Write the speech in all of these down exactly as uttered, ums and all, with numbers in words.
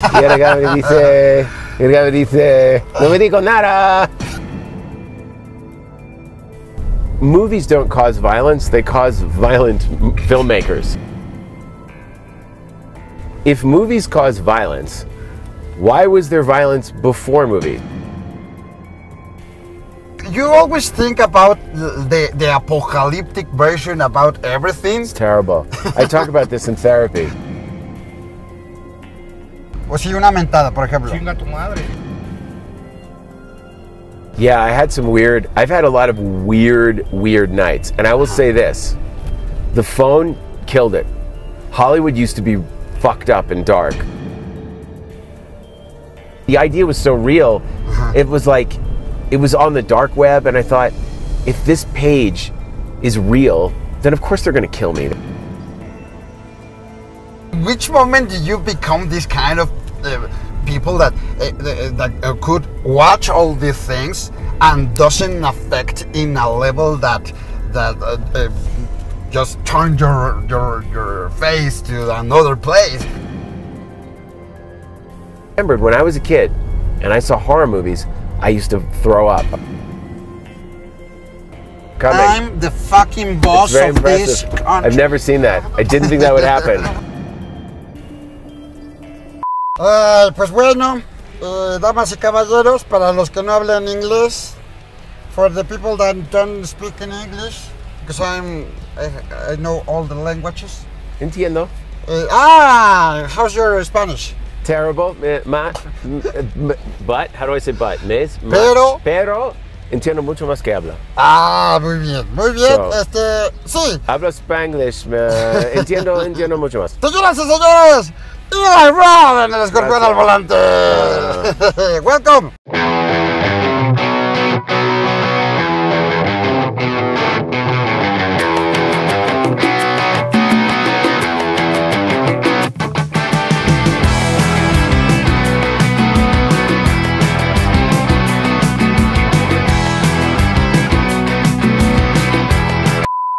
Y ahora Gabriel dice, Gabriel dice, no me digo nada. Movies don't cause violence, they cause violent filmmakers. If movies cause violence, why was there violence before movies? You always think about the, the apocalyptic version about everything. It's terrible. I talk about this in therapy. O si una mentada, por ejemplo. Chinga tu madre. Yeah, I had some weird, I've had a lot of weird, weird nights. And I will say this, the phone killed it. Hollywood used to be fucked up and dark. The idea was so real, it was like, it was on the dark web, and I thought, if this page is real, then of course they're gonna kill me. Which moment did you become this kind of uh, people that uh, that uh, could watch all these things and doesn't affect in a level that that uh, uh, just turn your, your your face to another place? I remembered when I was a kid and I saw horror movies, I used to throw up. Coming. I'm the fucking boss of impressive. This country. I've never seen that. I didn't think that would happen. Uh, pues bueno, uh, damas y caballeros, para los que no hablan inglés, for the people that don't speak in English, because I'm, I, I know all the languages. Entiendo. Uh, ah, how's your Spanish? Terrible, ma, but, how do I say but? Mes, pero, pero, entiendo mucho más que habla. Ah, muy bien, muy bien, so, este, sí. Hablo Spanglish, entiendo, entiendo mucho más. Señoras y señores, Eli Roth en el Escorpión al Volante. Welcome.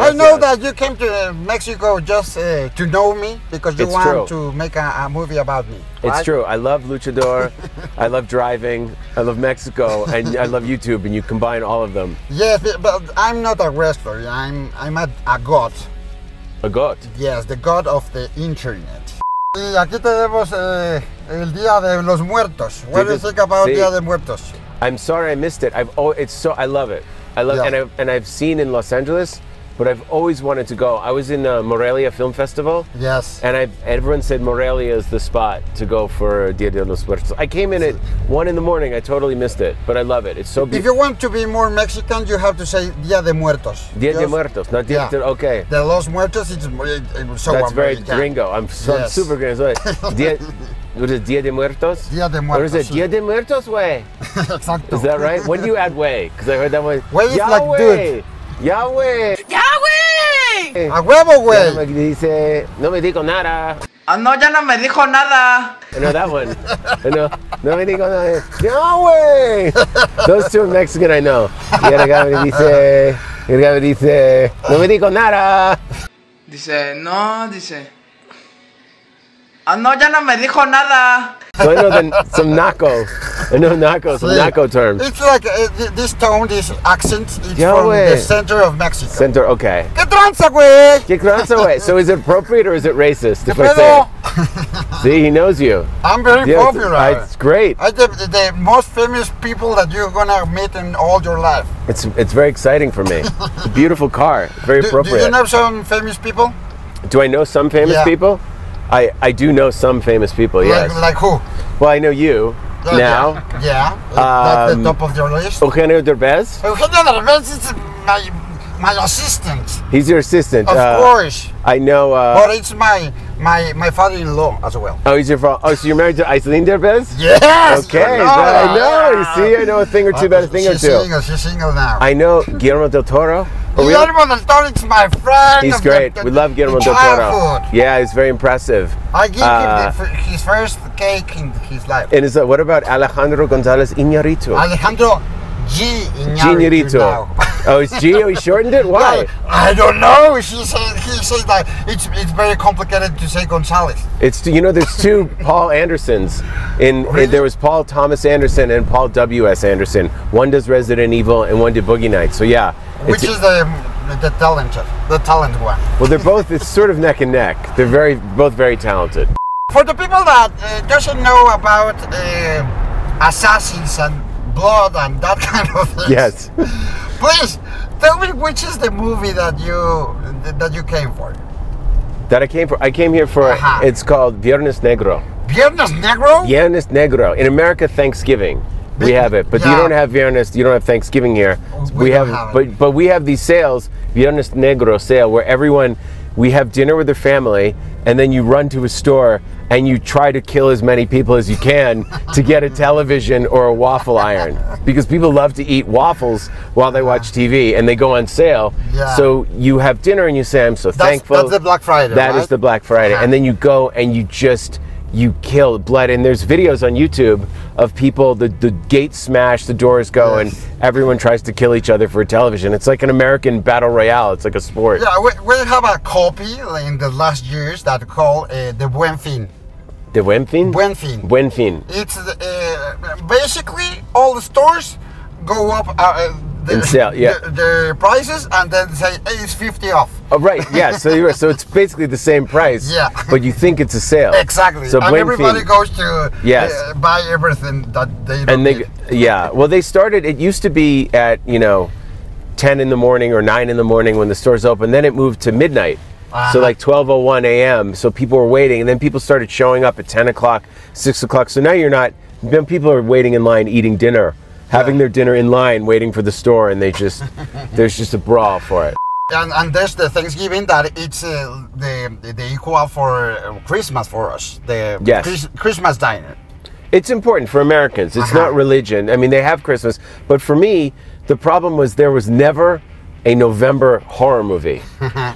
I know that you came to uh, Mexico just uh, to know me because you it's want true. to make a, a movie about me. Right? It's true. I love luchador. I love driving. I love Mexico, and I love YouTube. And you combine all of them. Yes, but I'm not a wrestler. I'm I'm a, a god. A god. Yes, the god of the internet. Y aquí tenemos eh, el Día de los Muertos. What do you think about see? Día de Muertos? I'm sorry I missed it. I've oh, it's so I love it. I love yeah. and I've, and I've seen in Los Angeles. But I've always wanted to go. I was in uh, Morelia Film Festival. Yes. And I've, everyone said Morelia is the spot to go for Dia de los Muertos. I came in at one in the morning. I totally missed it, but I love it. It's so beautiful. If you want to be more Mexican, you have to say Dia de Muertos. Dia de Muertos, not Dia yeah. de, okay. De los Muertos, it's, it's so That's American. very gringo. I'm, so, yes. I'm super gringo. Dia, what is Dia de Muertos? Dia de Muertos. Or is it Dia de Muertos, güey? Exacto. Is that right? When do you add güey? Because I heard that one. Güey is like dude. Yahweh! Yahweh! A huevo, güey! No me dice, no me dijo nada. Ah, no, ya no me dijo nada. No, that one. No, no me dijo nada. Yahweh! Those two in Mexican I know. Y el Gabriel dice, el Gabriel dice, no me dijo nada. Dice, no, dice. Ah, no, ya no me dijo nada. So I know the, some naco. I know naco, some yeah. naco terms. It's like uh, this tone, this accent, it's Yo, from wey. the center of Mexico. Center, okay. ¿Qué tranza, güey? ¿Qué tranza, güey? So is it appropriate or is it racist if I say it? See, he knows you. I'm very yeah, popular. It's, it's great. I'm the, the most famous people that you're going to meet in all your life. It's it's very exciting for me. It's a beautiful car. Very do, appropriate. Do you know some famous people? Do I know some famous yeah. people? I, I do know some famous people, yes. Like, like who? Well, I know you uh, now. Yeah, yeah. that's um, the top of your list. Eugenio Derbez. Eugenio Derbez is my, my assistant. He's your assistant. Of uh, course. I know. Uh, but it's my, my, my father-in-law as well. Oh, he's your father. Oh, so you're married to Aislinn Derbez? Yes. Okay, no, that no, I know. No. You see, I know a thing or two about a thing or two. She's single, she's single now. I know Guillermo del Toro. Guillermo del Toro is my friend. He's great. The, the, we love Guillermo del Toro. Yeah, he's very impressive. I give uh, him the, his first cake in his life. And is uh, what about Alejandro González Iñárritu? Alejandro G. Iñárritu. G. Iñárritu. Oh, it's G. Oh, he shortened it. Why? Well, I don't know. She said he said that it's it's very complicated to say Gonzalez. It's you know there's two Paul Andersons. In, really? in there was Paul Thomas Anderson and Paul W S Anderson. One does Resident Evil and one did Boogie Nights. So yeah, which is the the talent the talent one. Well, they're both it's sort of neck and neck. They're very both very talented. For the people that uh, doesn't know about uh, assassins and blood and that kind of things. Yes. Please tell me which is the movie that you that you came for. That I came for. I came here for. Uh-huh. It's called Viernes Negro. Viernes Negro. Viernes Negro. In America, Thanksgiving. We have it, but yeah. you don't have Viernes. You don't have Thanksgiving here. We, we have, have but but we have these sales, Viernes Negro sale, where everyone we have dinner with their family, and then you run to a store and you try to kill as many people as you can to get a television or a waffle iron, because people love to eat waffles while they watch T V and they go on sale. Yeah. So you have dinner and you say, "I'm so that's, thankful." That's the Black Friday. That right? is the Black Friday, yeah. and then you go and you just. You kill blood, and there's videos on YouTube of people, the, the gates smash, the doors go, yes. and everyone tries to kill each other for television. It's like an American battle royale. It's like a sport. Yeah, we, we have a copy in the last years that called uh, the Buen Fin. The Buen Fin? Buen Fin. Buen Fin. It's uh, basically all the stores go up. Uh, The, sale, yeah. the, the prices, and then say hey, it's fifty off. Oh, right, yeah. So you're so it's basically the same price. Yeah. But you think it's a sale. Exactly. So and everybody goes to yes. uh, buy everything that they don't and they need. Yeah. Well, they started. It used to be at you know, ten in the morning or nine in the morning when the stores open. Then it moved to midnight. Uh-huh. So like twelve oh one A M So people were waiting, and then people started showing up at ten o'clock, six o'clock. So now you're not. Then people are waiting in line eating dinner. Having their dinner in line, waiting for the store, and they just there's just a brawl for it. And, and there's the Thanksgiving that it's uh, the the equal for Christmas for us. The yes. Chris, Christmas diner. It's important for Americans. It's uh-huh. not religion. I mean, they have Christmas, but for me, the problem was there was never a November horror movie,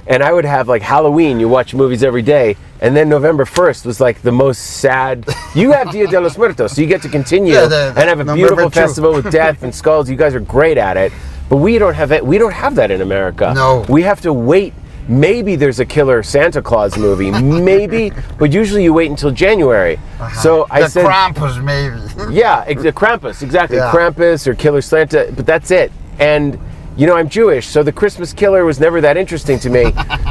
and I would have like Halloween. You watch movies every day. And then November first was like the most sad. You have Dia de los Muertos, so you get to continue yeah, the, the and have a beautiful festival with death and skulls. You guys are great at it, but we don't have it. We don't have that in America. No, we have to wait. Maybe there's a killer Santa Claus movie, maybe, but usually you wait until January. Uh-huh. So I the said, Krampus maybe. Yeah, the Krampus exactly, yeah. Krampus or Killer Santa, but that's it. And. You know, I'm Jewish, so the Christmas killer was never that interesting to me.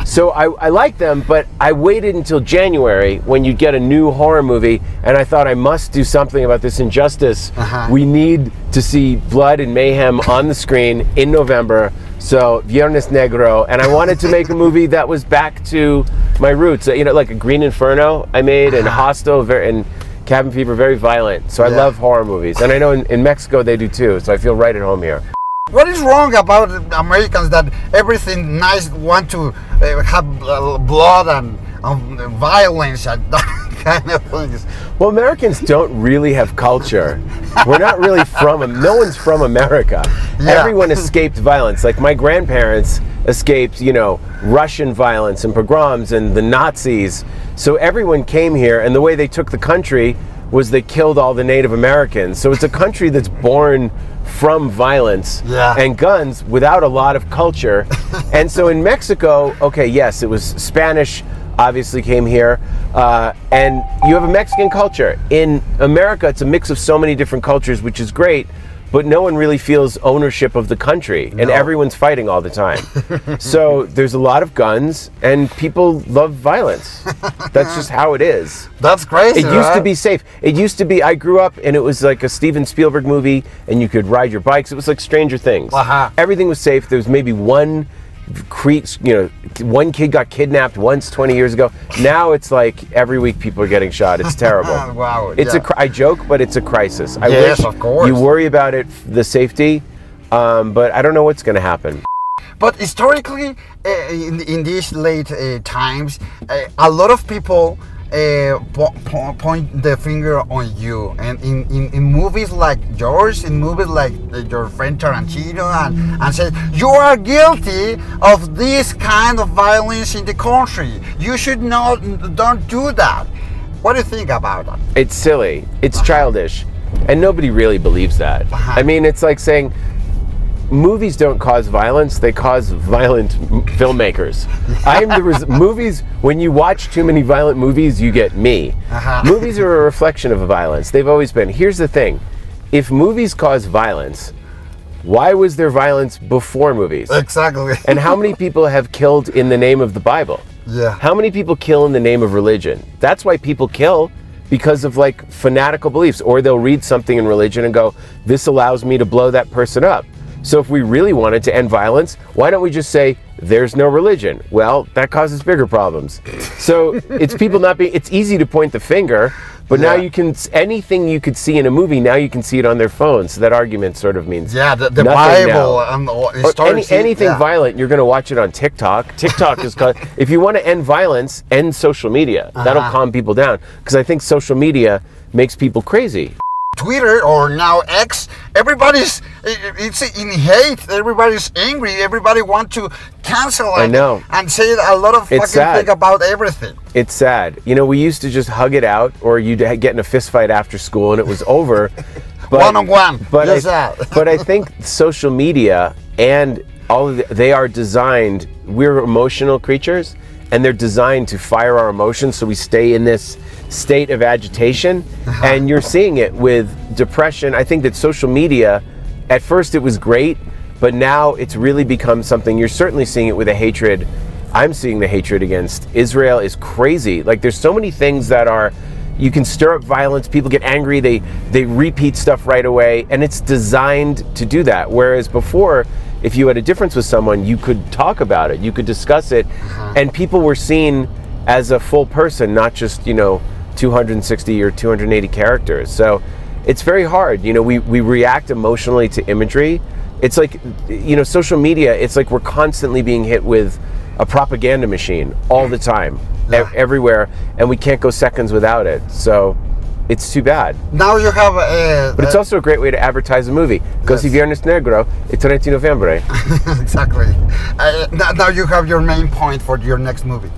So I, I like them, but I waited until January when you'd get a new horror movie, and I thought I must do something about this injustice. Uh-huh. We need to see blood and mayhem on the screen in November. So Viernes Negro, and I wanted to make a movie that was back to my roots. You know, like a Green Inferno I made, and Hostel, and Cabin Fever, very violent. So I yeah. love horror movies, and I know in, in Mexico they do too, so I feel right at home here. What is wrong about Americans that everything nice want to uh, have uh, blood and um, violence and that kind of things? Well, Americans don't really have culture. We're not really from, no one's from America. Yeah. Everyone escaped violence. Like my grandparents escaped, you know, Russian violence and pogroms and the Nazis. So everyone came here, and the way they took the country was they killed all the Native Americans. So it's a country that's born from violence yeah. and guns without a lot of culture. And so in Mexico, okay, yes, it was Spanish obviously came here, uh, and you have a Mexican culture. In America, it's a mix of so many different cultures, which is great, but no one really feels ownership of the country, no. and everyone's fighting all the time. So there's a lot of guns, and people love violence. That's just how it is. That's crazy, It right? used to be safe. It used to be, I grew up, and it was like a Steven Spielberg movie, and you could ride your bikes. It was like Stranger Things. Uh-huh. Everything was safe. There was maybe one creeps, you know, one kid got kidnapped once twenty years ago. Now it's like every week people are getting shot. It's terrible. Wow. It's yeah. a, I joke, but it's a crisis. I yes, wish of course. You worry about it, the safety, um, but I don't know what's going to happen. But historically, uh, in, in these late uh, times, uh, a lot of people uh, po po point the finger on you. And in, in, in movies like yours, in movies like uh, your friend Tarantino, and, and say, you are guilty of this kind of violence in the country. You should not, don't do that. What do you think about that? It's silly. It's childish. And nobody really believes that. I mean, it's like saying, movies don't cause violence, they cause violent m filmmakers. I am the res movies, when you watch too many violent movies, you get me. Uh-huh. Movies are a reflection of violence. They've always been. Here's the thing, if movies cause violence, why was there violence before movies? Exactly. And how many people have killed in the name of the Bible? Yeah. How many people kill in the name of religion? That's why people kill, because of like fanatical beliefs, or they'll read something in religion and go, this allows me to blow that person up. So if we really wanted to end violence, why don't we just say, there's no religion? Well, that causes bigger problems. So it's people not being, it's easy to point the finger, but yeah. now you can, anything you could see in a movie, now you can see it on their phone. So that argument sort of means yeah, the, the Bible, um, it any, anything yeah. violent, you're gonna watch it on TikTok. TikTok is, called, if you wanna end violence, end social media. Uh-huh. That'll calm people down. Because I think social media makes people crazy. Twitter, or now X, everybody's it's in hate, everybody's angry, everybody wants to cancel and, I know. and say a lot of it's fucking sad. thing about everything. It's sad. You know, we used to just hug it out, or you'd get in a fist fight after school and it was over. But, one on one, but, yes, I, but I think social media and all of the, they are designed, we're emotional creatures, and they're designed to fire our emotions, so we stay in this state of agitation. And you're seeing it with depression. I think that social media, at first it was great, but now it's really become something. You're certainly seeing it with a hatred. I'm seeing the hatred against Israel is crazy. Like, there's so many things that are, you can stir up violence, people get angry, they, they repeat stuff right away, and it's designed to do that. Whereas before, if you had a difference with someone, you could talk about it, you could discuss it, uh-huh. and people were seen as a full person, not just, you know, two hundred sixty or two hundred eighty characters. So it's very hard, you know, we, we react emotionally to imagery. It's like, you know, social media, it's like we're constantly being hit with a propaganda machine all the time, yeah. e- everywhere, and we can't go seconds without it, so. It's too bad. Now you have a... But it's also a great way to advertise a movie. Go yes. see Viernes Negro, el treinta de noviembre. Exactly. Uh, now you have your main point for your next movie.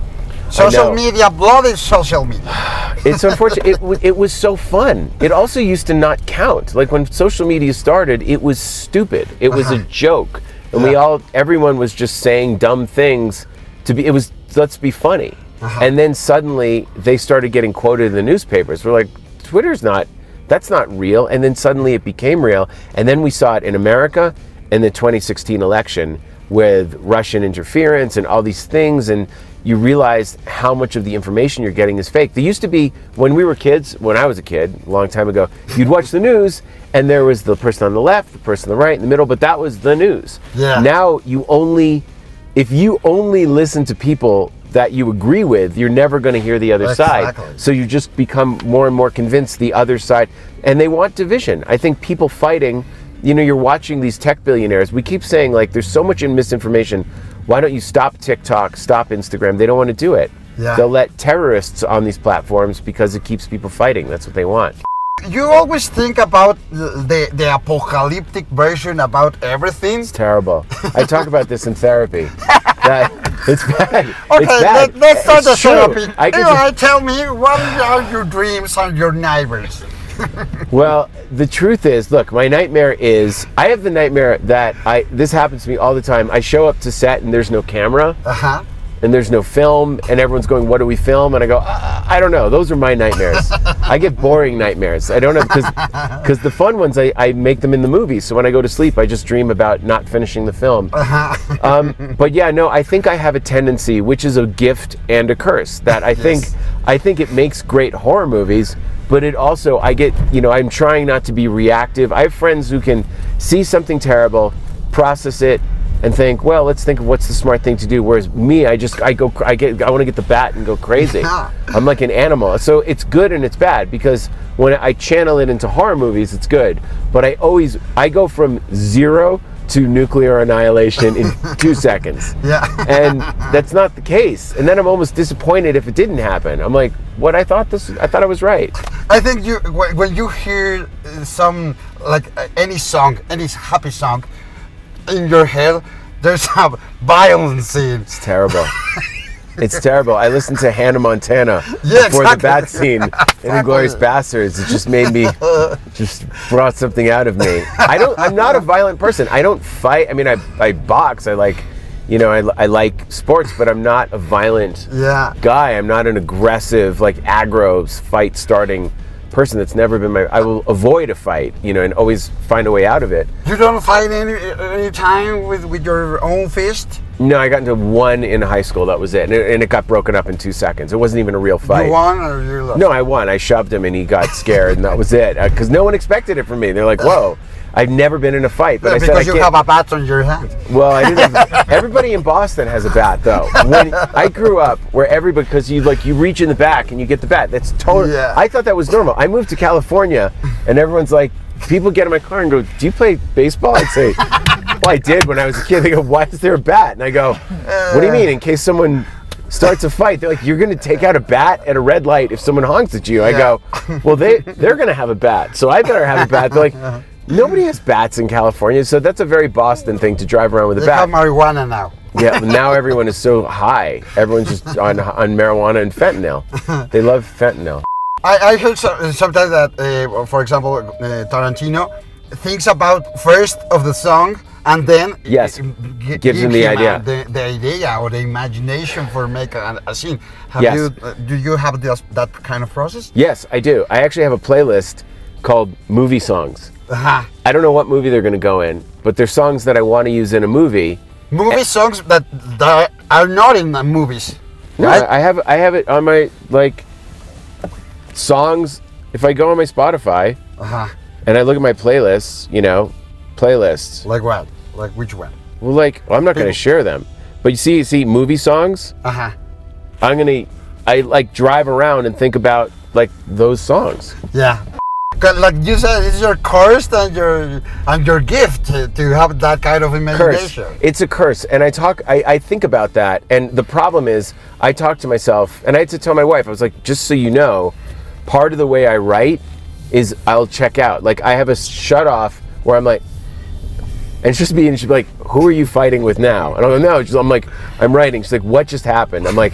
Social media, bloody social media. It's unfortunate. it, w it was so fun. It also used to not count. Like, when social media started, it was stupid. It was uh-huh. a joke. And yeah. we all, everyone was just saying dumb things to be, it was, let's be funny. Uh-huh. And then suddenly they started getting quoted in the newspapers. We're like, Twitter's not, that's not real. And then suddenly it became real. And then we saw it in America in the twenty sixteen election with Russian interference and all these things. And you realize how much of the information you're getting is fake. There used to be, when we were kids, when I was a kid, a long time ago, you'd watch the news and there was the person on the left, the person on the right, in the middle, but that was the news. Yeah. Now you only, if you only listen to people that you agree with, you're never going to hear the other exactly. side. So you just become more and more convinced the other side, and they want division. I think people fighting, you know, you're watching these tech billionaires. We keep saying, like, there's so much in misinformation. Why don't you stop TikTok, stop Instagram? They don't want to do it. Yeah. They'll let terrorists on these platforms because it keeps people fighting. That's what they want. You always think about the, the apocalyptic version about everything. It's terrible. I talk about this in therapy. That, it's bad. Okay, it's bad. Let, let's start the therapy. I can anyway, just... tell me, what are your dreams and your nightmares? Well, the truth is, look, my nightmare is, I have the nightmare that I, this happens to me all the time. I show up to set and there's no camera. Uh-huh. And there's no film, and everyone's going, what do we film? And I go, uh, I don't know. Those are my nightmares. I get boring nightmares. I don't know, because the fun ones, I, I make them in the movie. So when I go to sleep, I just dream about not finishing the film. Uh-huh. um, but yeah, no, I think I have a tendency, which is a gift and a curse, that I yes. think I think it makes great horror movies, but it also, I get, you know, I'm trying not to be reactive. I have friends who can see something terrible, process it, and think, well, let's think of what's the smart thing to do. Whereas me, I just, I go, I get, I want to get the bat and go crazy. Yeah. I'm like an animal. So it's good and it's bad, because when I channel it into horror movies, it's good. But I always, I go from zero to nuclear annihilation in two seconds. Yeah. And that's not the case. And then I'm almost disappointed if it didn't happen. I'm like, what I thought this, I thought I was right. I think you, when you hear some, like any song, any happy song, in your head, there's some violence scene. It's terrible. It's terrible. I listened to Hannah Montana yeah, before exactly. the bat scene exactly. in Inglourious Basterds. It just made me, just brought something out of me. I don't, I'm not a violent person. I don't fight. I mean, I, I box. I like, you know, I, I like sports, but I'm not a violent yeah. guy. I'm not an aggressive, like aggro fight starting person. That's never been my, I will avoid a fight, you know, and always find a way out of it. You don't fight any, any time with, with your own fist? No, I got into one in high school, that was it. And, it. and it got broken up in two seconds. It wasn't even a real fight. You won or you lost? No, I won. I shoved him and he got scared and that was it. Because no one expected it from me. They're like, whoa, I've never been in a fight. But yeah, I said, because I you can't. have a bat on your hand. Well, I didn't have, everybody in Boston has a bat though. When I grew up where everybody, because you like, you reach in the back and you get the bat. That's total. Yeah. I thought that was normal. I moved to California and everyone's like, people get in my car and go, do you play baseball? I'd say, well, I did when I was a kid. They go, why is there a bat? And I go, what do you mean? In case someone starts a fight, they're like, you're going to take out a bat at a red light if someone honks at you. Yeah. I go, well, they, they're going to have a bat, so I better have a bat. They're like, nobody has bats in California, so that's a very Boston thing to drive around with a they bat. They have marijuana now. Yeah, now everyone is so high. Everyone's just on, on marijuana and fentanyl. They love fentanyl. I, I heard so, sometimes that, uh, for example, uh, Tarantino thinks about first of the song, and then yes, gives give him the idea, the, the idea or the imagination for making a, a scene. Have yes. you, uh, do you have this, that kind of process? Yes, I do. I actually have a playlist called Movie Songs. Uh-huh. I don't know what movie they're going to go in, but they're songs that I want to use in a movie. Movie and songs that, that are not in the movies. No, right? I have I have it on my like songs. If I go on my Spotify uh-huh. and I look at my playlists, you know, playlists like what? Like which one? Well, like well, I'm not going to share them, but you see, you see, movie songs. Uh huh. I'm gonna, I like drive around and think about like those songs. Yeah, like you said, it's your curse and your and your gift to, to have that kind of imagination. Curse. It's a curse, and I talk, I, I think about that, and the problem is, I talk to myself, and I had to tell my wife, I was like, just so you know, part of the way I write is I'll check out. Like I have a shut off where I'm like. And it's just me, and she'd be like, who are you fighting with now? And I'm like, no, she's, I'm like, I'm writing. She's like, what just happened? I'm like,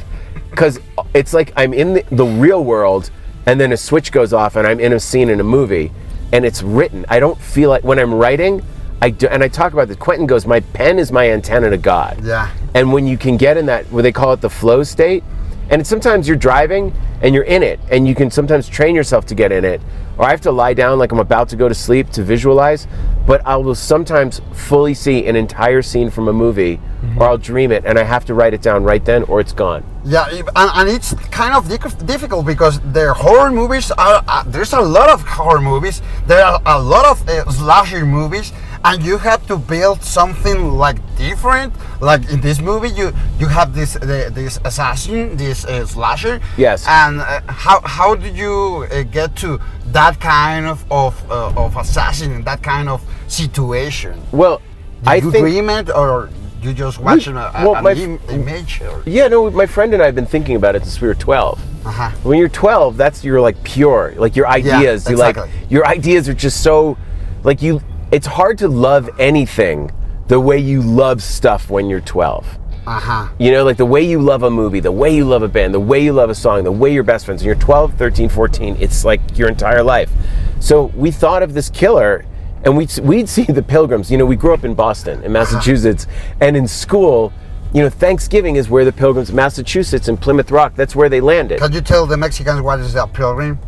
because it's like I'm in the, the real world, and then a switch goes off, and I'm in a scene in a movie, and it's written. I don't feel like, when I'm writing, I do, and I talk about this, Quentin goes, my pen is my antenna to God. Yeah. And when you can get in that, where they call it the flow state, and sometimes you're driving, and you're in it, and you can sometimes train yourself to get in it, or I have to lie down like I'm about to go to sleep to visualize, but I will sometimes fully see an entire scene from a movie, mm-hmm. or I'll dream it, and I have to write it down right then, or it's gone. Yeah, and, and it's kind of difficult because the horror movies are, uh, there's a lot of horror movies, there are a lot of uh, slasher movies, and you have to build something like different. Like in this movie, you you have this uh, this assassin, this uh, slasher. Yes. And uh, how how do you uh, get to that kind of of uh, of assassin, that kind of situation? Well, Did I you think dream it or you just watching a, a, well, an my, Im image? Or? Yeah, no. My friend and I have been thinking about it since we were twelve. Uh-huh. When you're twelve, that's you're like pure, like your ideas. Yeah, you exactly. like your ideas are just so, like you. It's hard to love anything the way you love stuff when you're twelve. Uh-huh. You know, like the way you love a movie, the way you love a band, the way you love a song, the way your best friends, and you're twelve, thirteen, fourteen, it's like your entire life. So we thought of this killer, and we'd, we'd see the Pilgrims. You know, we grew up in Boston, in Massachusetts, uh-huh. and in school, you know, Thanksgiving is where the Pilgrims, Massachusetts and Plymouth Rock, that's where they landed. Can you tell the Mexicans what is a pilgrim?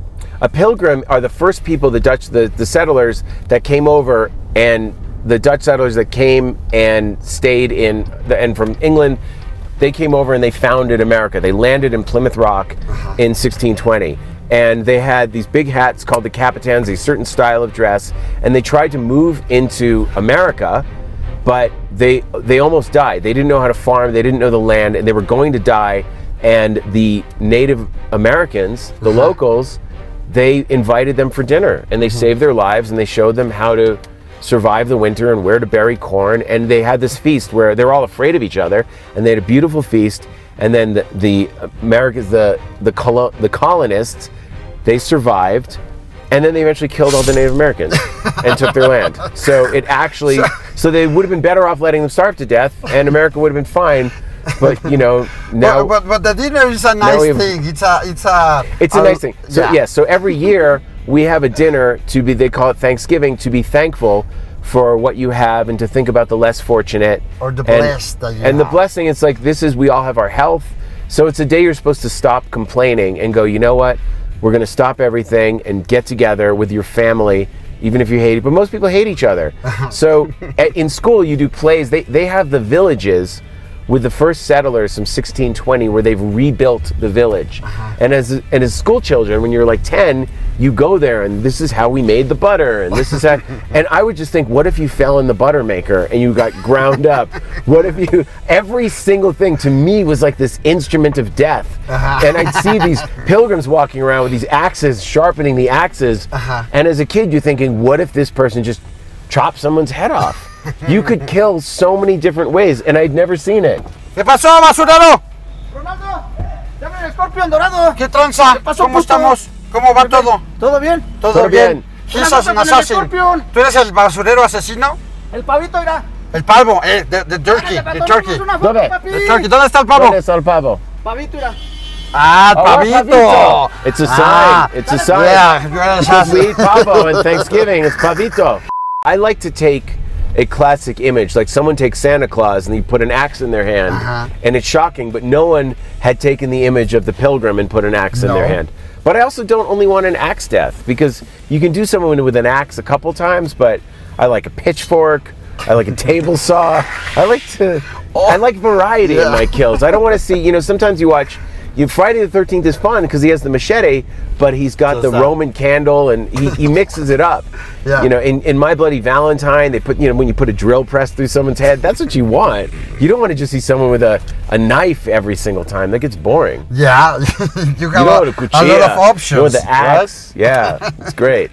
A pilgrim are the first people, the Dutch, the, the settlers that came over, and the Dutch settlers that came and stayed in, the, and from England, they came over and they founded America. They landed in Plymouth Rock in sixteen twenty. And they had these big hats called the capitans, a certain style of dress, and they tried to move into America, but they, they almost died. They didn't know how to farm, they didn't know the land, and they were going to die. And the Native Americans, the locals, they invited them for dinner, and they mm-hmm. saved their lives, and they showed them how to survive the winter and where to bury corn. And they had this feast where they were all afraid of each other, and they had a beautiful feast. And then the, the Americans, the the, colo the colonists, they survived, and then they eventually killed all the Native Americans and took their land. So it actually, so they would have been better off letting them starve to death, and America would have been fine. But you know now. But, but, but the dinner is a nice thing. It's a it's a it's a, a nice thing. So yeah. yeah. So every year we have a dinner to be. They call it Thanksgiving, to be thankful for what you have and to think about the less fortunate or the blessed. And, that you and have. the blessing. It's like this is we all have our health. So it's a day you're supposed to stop complaining and go, you know what? We're going to stop everything and get together with your family, even if you hate it. But most people hate each other. So at, in school, you do plays. They, they have the villages with the first settlers from sixteen twenty where they've rebuilt the village. Uh-huh. And as and as school children, when you're like ten, you go there and this is how we made the butter and this is how. And I would just think, what if you fell in the butter maker and you got ground up? What if you, every single thing to me was like this instrument of death. Uh-huh. And I'd see these pilgrims walking around with these axes, sharpening the axes. Uh-huh. And as a kid, you're thinking, what if this person just chopped someone's head off? You could kill so many different ways, and I'd never seen it. ¿Qué pasó, basurado? Ronaldo, llame al Scorpion Dorado. ¿Qué tranza? ¿Qué pasó, ¿Cómo puto? estamos? ¿Cómo va todo? ¿Todo bien? Todo, ¿Todo bien. Jesús Nazareno. ¿Tú eres el basurero asesino? El pavito era. El pavo, eh, the, the turkey, Ángale, the turkey. ¿Dónde? The turkey. ¿Dónde está el pavo? ¿Dónde está el pavo? Pavito era. Ah, pavito. Oh, pavito. It's a sign. Ah, it's a sign. Yeah, because we eat pavo in Thanksgiving. It's pavito. I like to take a classic image, like someone takes Santa Claus and he put an axe in their hand, uh-huh. and it's shocking, but no one had taken the image of the pilgrim and put an axe no. in their hand. But I also don't only want an axe death, because you can do someone with an axe a couple times, but I like a pitchfork, I like a table saw, I like to, oh. I like variety yeah. in my kills. I don't want to see, you know, sometimes you watch, you, Friday the thirteenth is fun because he has the machete, but he's got so the sad. Roman candle, and he, he mixes it up. Yeah. You know, in, in My Bloody Valentine, they put, you know, when you put a drill press through someone's head, that's what you want. You don't want to just see someone with a, a knife every single time. That gets boring. Yeah, you have you know, a, a lot of options. You know, the axe, right? Yeah, it's great.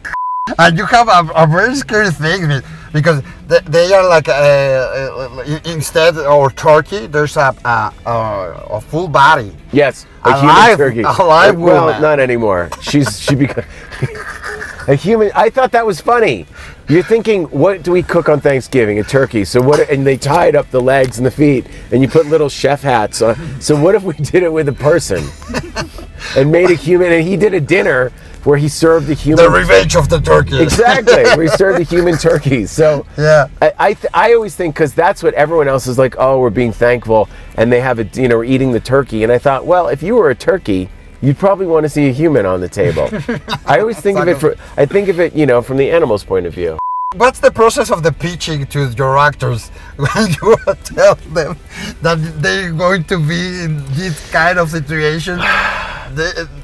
And you have a, a very scary thing, because they, they are like, a, instead of turkey, there's a, a, a full body. Yes, a alive, human turkey. Alive woman. Well, not anymore. She's, she become a human. I thought that was funny. You're thinking, what do we cook on Thanksgiving? A turkey. So what? And they tied up the legs and the feet, and you put little chef hats on. So what if we did it with a person and made a human, and he did a dinner where he served the human. The revenge of the turkey. Exactly, where he served the human turkey. So yeah, I I, th I always think, because that's what everyone else is like. Oh, we're being thankful, and they have a, you know, we're eating the turkey. And I thought, well, if you were a turkey, you'd probably want to see a human on the table. I always think of it for, I think of it, you know, from the animal's point of view. What's the process of the pitching to your actors when you tell them that they're going to be in this kind of situation?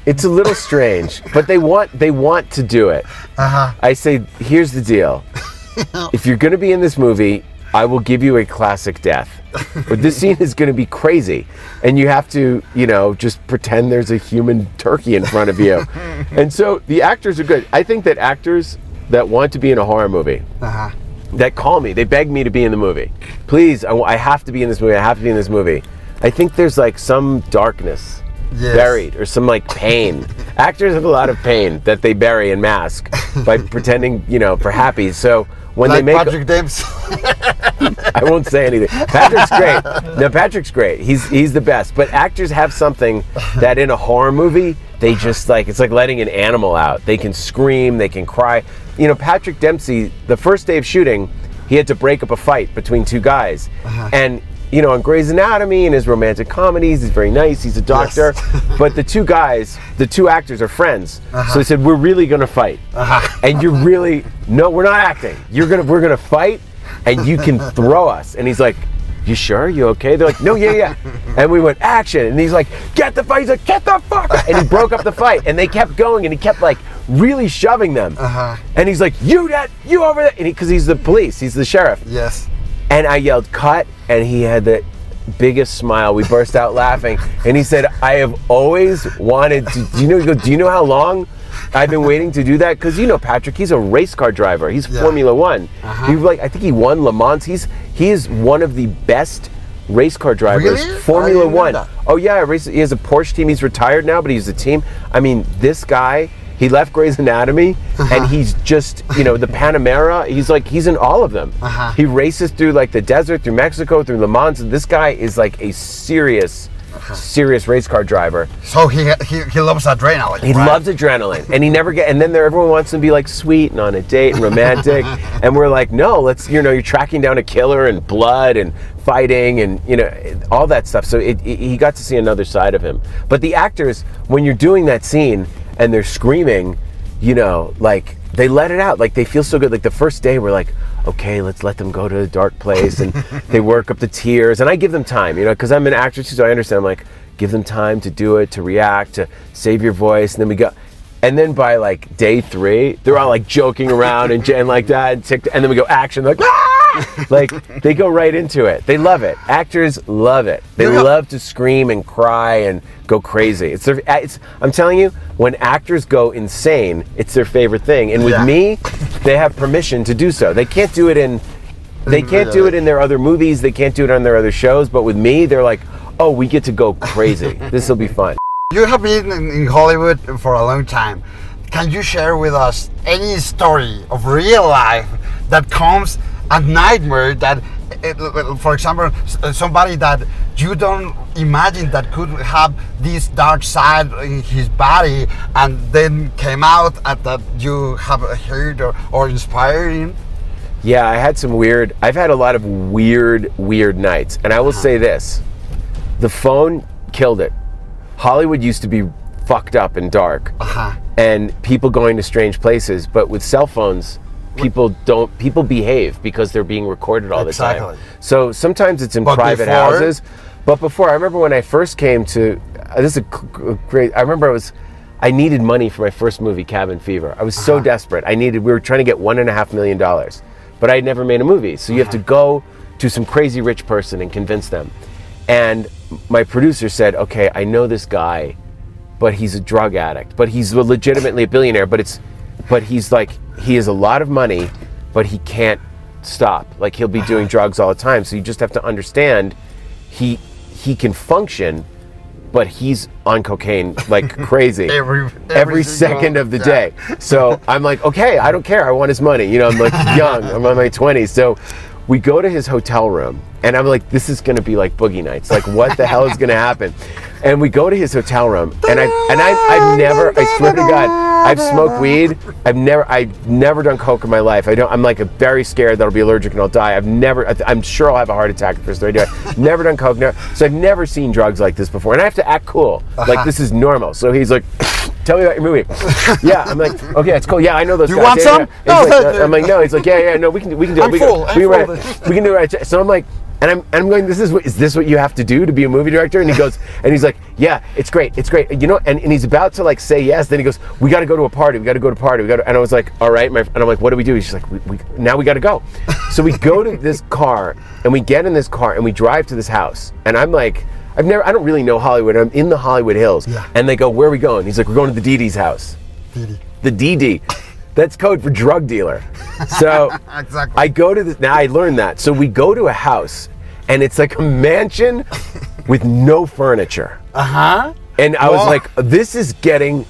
It's a little strange, but they want they want to do it. Uh-huh. I say, here's the deal. If you're going to be in this movie, I will give you a classic death. But this scene is going to be crazy, and you have to, you know, just pretend there's a human turkey in front of you. And so the actors are good. I think that actors that want to be in a horror movie, uh-huh. that call me, they beg me to be in the movie. Please, I, I have to be in this movie, I have to be in this movie. I think there's like some darkness yes. buried, or some like pain. Actors have a lot of pain that they bury and mask by pretending, you know, for happy. So when like they make Patrick Dempsey. I won't say anything. Patrick's great. No, Patrick's great. He's he's the best. But actors have something that in a horror movie, they just like, it's like letting an animal out. They can scream, they can cry. You know, Patrick Dempsey, the first day of shooting, he had to break up a fight between two guys. Uh-huh. And, you know, on Grey's Anatomy and his romantic comedies, he's very nice, he's a doctor. Yes. But the two guys, the two actors are friends. Uh-huh. So he said, we're really gonna fight. Uh-huh. And you're really, no, we're not acting. You're gonna, we're gonna fight and you can throw us. And he's like, you sure? You okay? They're like, no, yeah, yeah. And we went, action. And he's like, get the fight. He's like, get the fuck. And he broke up the fight. And they kept going. And he kept like really shoving them. Uh-huh. And he's like, you that, you over there. And he, because he's the police. He's the sheriff. Yes. And I yelled, cut. And he had the biggest smile. We burst out laughing. And he said, I have always wanted to, do you know, do you know how long I've been waiting to do that? Because you know Patrick, he's a race car driver. He's yeah. Formula One. Uh-huh. He like I think he won Le Mans. He's he is one of the best race car drivers. Really? Formula One. That. Oh yeah, he has a Porsche team. He's retired now, but he's a team. I mean, this guy He left Grey's Anatomy, uh-huh. and he's just, you know, the Panamera, he's like, he's in all of them. Uh-huh. He races through like the desert, through Mexico, through Le Mans, and this guy is like a serious, uh-huh. serious race car driver. So he he, he loves adrenaline, He right? loves adrenaline, and he never get. And then there, everyone wants to be like sweet and on a date and romantic, and we're like, no, let's, you know, you're tracking down a killer and blood and fighting and, you know, all that stuff. So it, it, he got to see another side of him. But the actors, when you're doing that scene, and they're screaming, you know, like they let it out. Like they feel so good. Like the first day we're like, okay, let's let them go to a dark place, and they work up the tears. And I give them time, you know, because I'm an actress, so I understand. I'm like, give them time to do it, to react, to save your voice. And then we go, and then by like day three, they're all like joking around and, and like that. And, tick, and then we go action, they're like, ah! Like they go right into it. They love it. Actors love it. They yeah. love to scream and cry and go crazy. It's their, it's, I'm telling you, when actors go insane, it's their favorite thing. And with yeah. me, they have permission to do so. They can't do it in, they can't do it in their other movies. They can't do it on their other shows. But with me, they're like, oh, we get to go crazy. This will be fun. You have been in Hollywood for a long time. Can you share with us any story of real life that comes a nightmare that, for example, somebody that you don't imagine that could have this dark side in his body and then came out at that you have heard or, or inspired him? Yeah, I had some weird, I've had a lot of weird, weird nights. And I will say this, the phone killed it. Hollywood used to be fucked up and dark uh-huh. and people going to strange places, but with cell phones, people don't, people behave because they're being recorded all exactly. the time. So sometimes it's in but private before, houses. But before, I remember when I first came to, uh, this is a great, I remember I was, I needed money for my first movie, Cabin Fever. I was uh-huh. so desperate. I needed, we were trying to get one and a half million dollars, but I had never made a movie. So you uh-huh. have to go to some crazy rich person and convince them. And my producer said, okay, I know this guy, but he's a drug addict, but he's legitimately a billionaire, but it's, but he's like, he has a lot of money, but he can't stop. Like he'll be doing drugs all the time. So you just have to understand he, he can function, but he's on cocaine like crazy every, every, every second of the day. So I'm like, okay, I don't care. I want his money. You know, I'm like young, I'm in my twenties. So we go to his hotel room and I'm like, this is gonna be like Boogie Nights. Like what the hell is gonna happen? And we go to his hotel room and I and I I've never, I swear to God, I've smoked weed. I've never I've never done coke in my life. I don't I'm like a very scared that I'll be allergic and I'll die. I've never I'm sure I'll have a heart attack first thing I do. I've never done coke, never, so I've never seen drugs like this before. And I have to act cool. Like this is normal. So he's like, tell me about your movie. Yeah, I'm like, okay, it's cool. Yeah, I know those you guys. You want yeah, some? Yeah. No, like, no, I'm like, no. He's like, yeah, yeah, no, we can, we can do it. I'm we full. Can, I'm we, full. Right, we can do it. Right. So I'm like, and I'm, and I'm going, this is what, is this what you have to do to be a movie director? And he goes, and he's like, yeah, it's great, it's great. You know, and, and he's about to like say yes. Then he goes, we got to go to a party. We got to go to a party. We got. And I was like, all right. My, and I'm like, what do we do? He's just like, we, we, now we got to go. So we go to this car and we get in this car and we drive to this house. And I'm like, I've never, I don't really know Hollywood. I'm in the Hollywood Hills. Yeah. And they go, where are we going? He's like, we're going to the D D's house. D D. The D D. That's code for drug dealer. So exactly. I go to this, now I learned that. So we go to a house and it's like a mansion with no furniture. Uh-huh. And I was Whoa. like, this is getting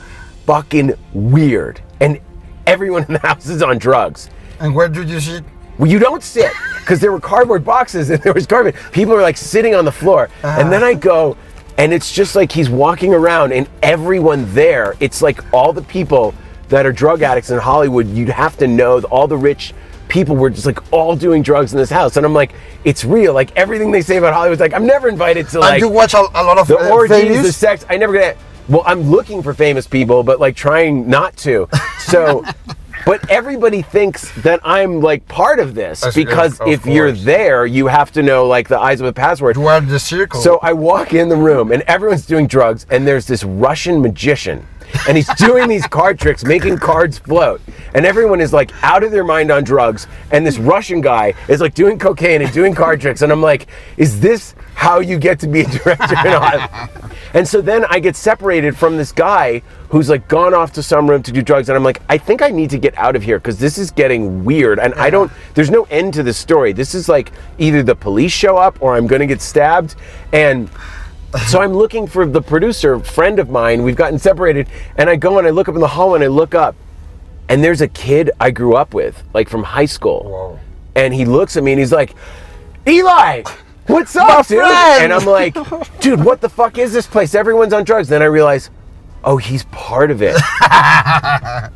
fucking weird. And everyone in the house is on drugs. And where did you sit? Well, you don't sit, because there were cardboard boxes and there was garbage. People are like sitting on the floor. Ah. And then I go, and it's just like he's walking around and everyone there, it's like all the people that are drug addicts in Hollywood, you'd have to know, all the rich people were just like all doing drugs in this house. And I'm like, it's real. Like everything they say about Hollywood's like, I'm never invited to like- I do watch a, a lot of- The uh, orgies, things. The sex, I never get, well, I'm looking for famous people, but like trying not to, so. But everybody thinks that I'm like part of this because if you're there, you have to know like the eyes of a password. You are the circle. So I walk in the room and everyone's doing drugs and there's this Russian magician and he's doing these card tricks, making cards float. And everyone is like out of their mind on drugs. And this Russian guy is like doing cocaine and doing card tricks. And I'm like, is this how you get to be a director in Hollywood? And so then I get separated from this guy who's like gone off to some room to do drugs. And I'm like, I think I need to get out of here because this is getting weird. And yeah. I don't, there's no end to this story. This is like either the police show up or I'm going to get stabbed. And So I'm looking for the producer, friend of mine. We've gotten separated. And I go and I look up in the hallway and I look up. And there's a kid I grew up with, like from high school. Whoa. And he looks at me and he's like, Eli, what's up, dude? Friend. And I'm like, dude, what the fuck is this place? Everyone's on drugs. Then I realize, oh, he's part of it.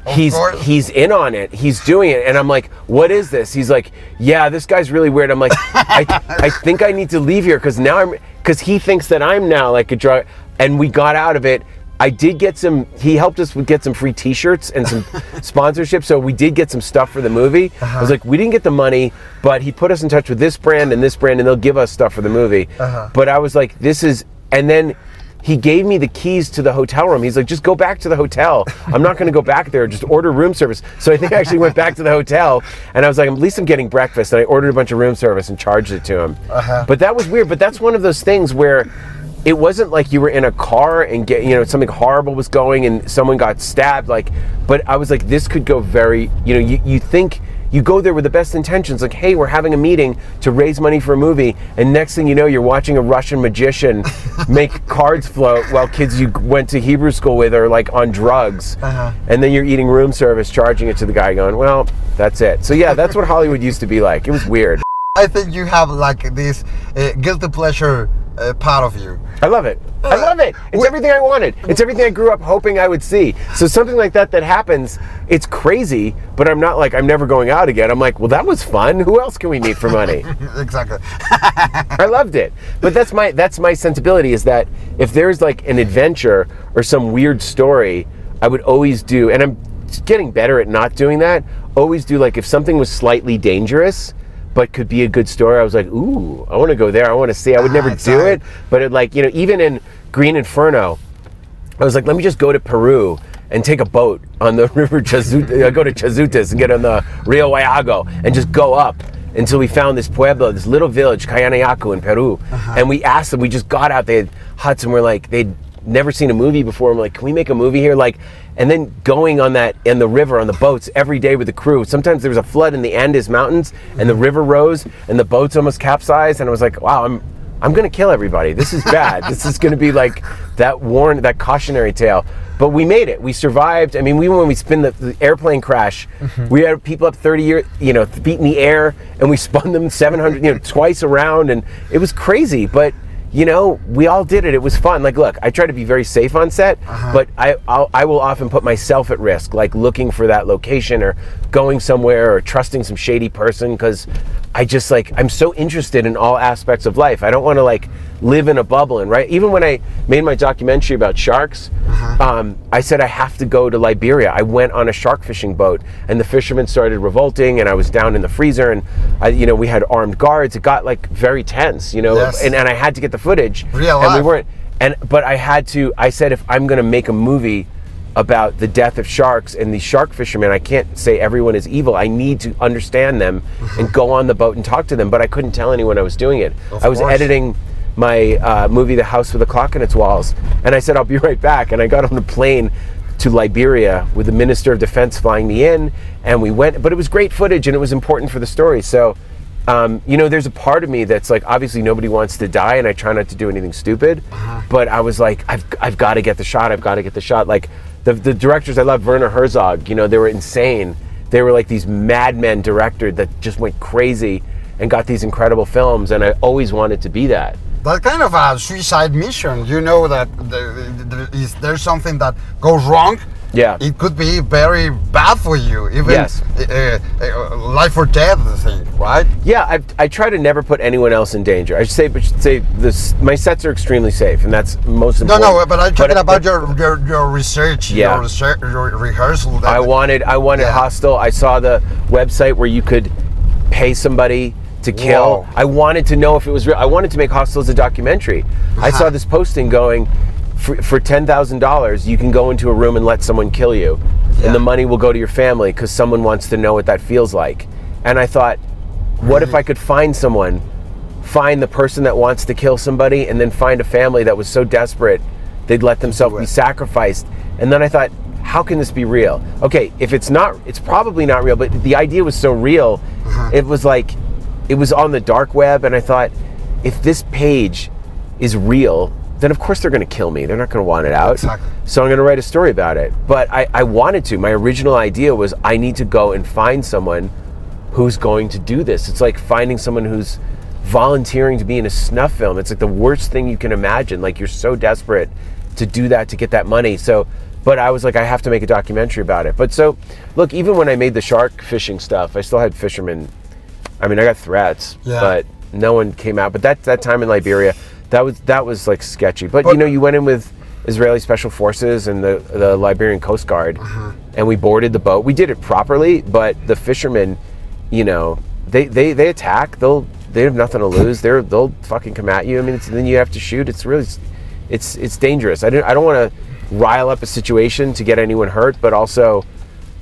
he's course. he's in on it. He's doing it. And I'm like, what is this? He's like, yeah, this guy's really weird. I'm like, I, I think I need to leave here because now I'm, because he thinks that I'm now like a drug. And we got out of it. I did get some, he helped us get some free t-shirts and some sponsorships, so we did get some stuff for the movie. Uh-huh. I was like, we didn't get the money, but he put us in touch with this brand and this brand, and they'll give us stuff for the movie. Uh-huh. But I was like, this is, and then he gave me the keys to the hotel room. He's like, just go back to the hotel. I'm not gonna go back there, just order room service. So I think I actually went back to the hotel, and I was like, at least I'm getting breakfast, and I ordered a bunch of room service and charged it to him. Uh-huh. But that was weird, but that's one of those things where it wasn't like you were in a car and get, you know, something horrible was going and someone got stabbed, like, but I was like, this could go very, you know, you, you think, you go there with the best intentions, like, hey, we're having a meeting to raise money for a movie, and next thing you know, you're watching a Russian magician make cards float while kids you went to Hebrew school with are like on drugs. Uh-huh. And then you're eating room service, charging it to the guy going, well, that's it. So yeah, that's what Hollywood used to be like. It was weird. I think you have like this uh, guilty pleasure uh, part of you. I love it. I love it. It's everything I wanted. It's everything I grew up hoping I would see. So something like that that happens, it's crazy, but I'm not like, I'm never going out again. I'm like, well, that was fun. Who else can we meet for money? Exactly. I loved it. But that's my, that's my sensibility, is that if there's like an adventure or some weird story, I would always do, and I'm getting better at not doing that, always do like if something was slightly dangerous, but could be a good story. I was like, ooh, I want to go there. I want to see. I would ah, never I do it. But it like, you know, even in Green Inferno, I was like, let me just go to Peru and take a boat on the river Chazutas, go to Chazutas and get on the Rio Huallago and just go up until we found this pueblo, this little village, Cayanayacu in Peru. Uh-huh. And we asked them, we just got out, they had huts and we're like, they'd never seen a movie before. I'm like, can we make a movie here? Like, and then going on that, in the river, on the boats every day with the crew. Sometimes there was a flood in the Andes Mountains and the river rose and the boats almost capsized. And I was like, wow, I'm, I'm gonna kill everybody. This is bad. This is gonna be like that warn, that cautionary tale. But we made it, we survived. I mean, we, when we spun the, the airplane crash, mm-hmm. we had people up thirty years, you know, feet in the air, and we spun them seven hundred, you know, twice around, and it was crazy. But you know, we all did it. It was fun. Like, look, I try to be very safe on set, uh-huh. but I I'll, I will often put myself at risk, like looking for that location or going somewhere or trusting some shady person, because I just like, I'm so interested in all aspects of life. I don't want to like live in a bubble. And right, even when I made my documentary about sharks, uh-huh. um, I said I have to go to Liberia. I went on a shark fishing boat, and the fishermen started revolting, and I was down in the freezer, and I, you know, we had armed guards. It got like very tense, you know, yes. and and I had to get the footage, real life. And we weren't, and but I had to. I said, if I'm going to make a movie about the death of sharks and these shark fishermen, I can't say everyone is evil. I need to understand them and go on the boat and talk to them. But I couldn't tell anyone I was doing it. Of I was course. Editing my uh, movie, The House with a Clock in Its Walls, and I said, I'll be right back. And I got on the plane to Liberia with the Minister of Defense flying me in, and we went. But it was great footage, and it was important for the story. So. Um, you know, there's a part of me that's like, obviously nobody wants to die, and I try not to do anything stupid, uh-huh. but I was like, I've, I've got to get the shot, I've got to get the shot. Like, the, the directors I love, Werner Herzog, you know, they were insane. They were like these madmen directors that just went crazy and got these incredible films, and I always wanted to be that. That kind of a suicide mission, you know, that there is, there's something that goes wrong. Yeah, it could be very bad for you, even yes. uh, uh, life or death thing, right? Yeah, I, I try to never put anyone else in danger. I should say, but should say this, my sets are extremely safe, and that's most important. No, no, but I'm talking but, about but, your, your your research, yeah. your, research your rehearsal. That, I wanted, I wanted yeah. Hostel. I saw the website where you could pay somebody to kill. Whoa. I wanted to know if it was real. I wanted to make Hostel as a documentary. Uh-huh. I saw this posting going, For, for ten thousand dollars, you can go into a room and let someone kill you, yeah. and the money will go to your family because someone wants to know what that feels like. And I thought, what really? if I could find someone, find the person that wants to kill somebody, and then find a family that was so desperate they'd let themselves be sacrificed. And then I thought, how can this be real? Okay, if it's not, it's probably not real, but the idea was so real, uh-huh. it was like, it was on the dark web, and I thought, if this page is real, then of course they're going to kill me. They're not going to want it out. Exactly. So I'm going to write a story about it. But I, I wanted to. My original idea was I need to go and find someone who's going to do this. It's like finding someone who's volunteering to be in a snuff film. It's like the worst thing you can imagine. Like, you're so desperate to do that, to get that money. So, but I was like, I have to make a documentary about it. But so, look, even when I made the shark fishing stuff, I still had fishermen. I mean, I got threats, yeah. but no one came out. But that, that time in Liberia, that was, that was like sketchy. But, but you know, you went in with Israeli Special Forces and the, the Liberian Coast Guard, uh-huh. and we boarded the boat. We did it properly, but the fishermen, you know, they, they, they attack. They'll, they have nothing to lose. They're, they'll fucking come at you. I mean, it's, then you have to shoot. It's really, it's, it's dangerous. I don't, I don't want to rile up a situation to get anyone hurt, but also,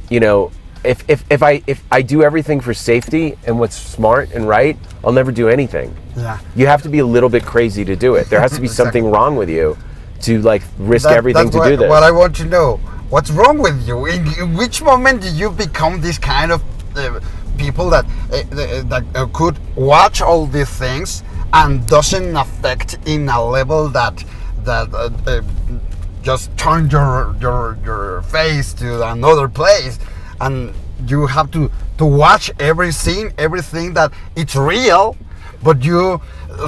you know, if, if, if I, if I do everything for safety and what's smart and right, I'll never do anything. Yeah. You have to be a little bit crazy to do it. There has to be exactly. something wrong with you to like risk that, everything to what, do this. What I want to know, what's wrong with you? In, in which moment did you become this kind of uh, people that uh, that uh, could watch all these things and doesn't affect in a level that that uh, uh, just turn your your your face to another place, and you have to to watch every scene, everything that it's real, but you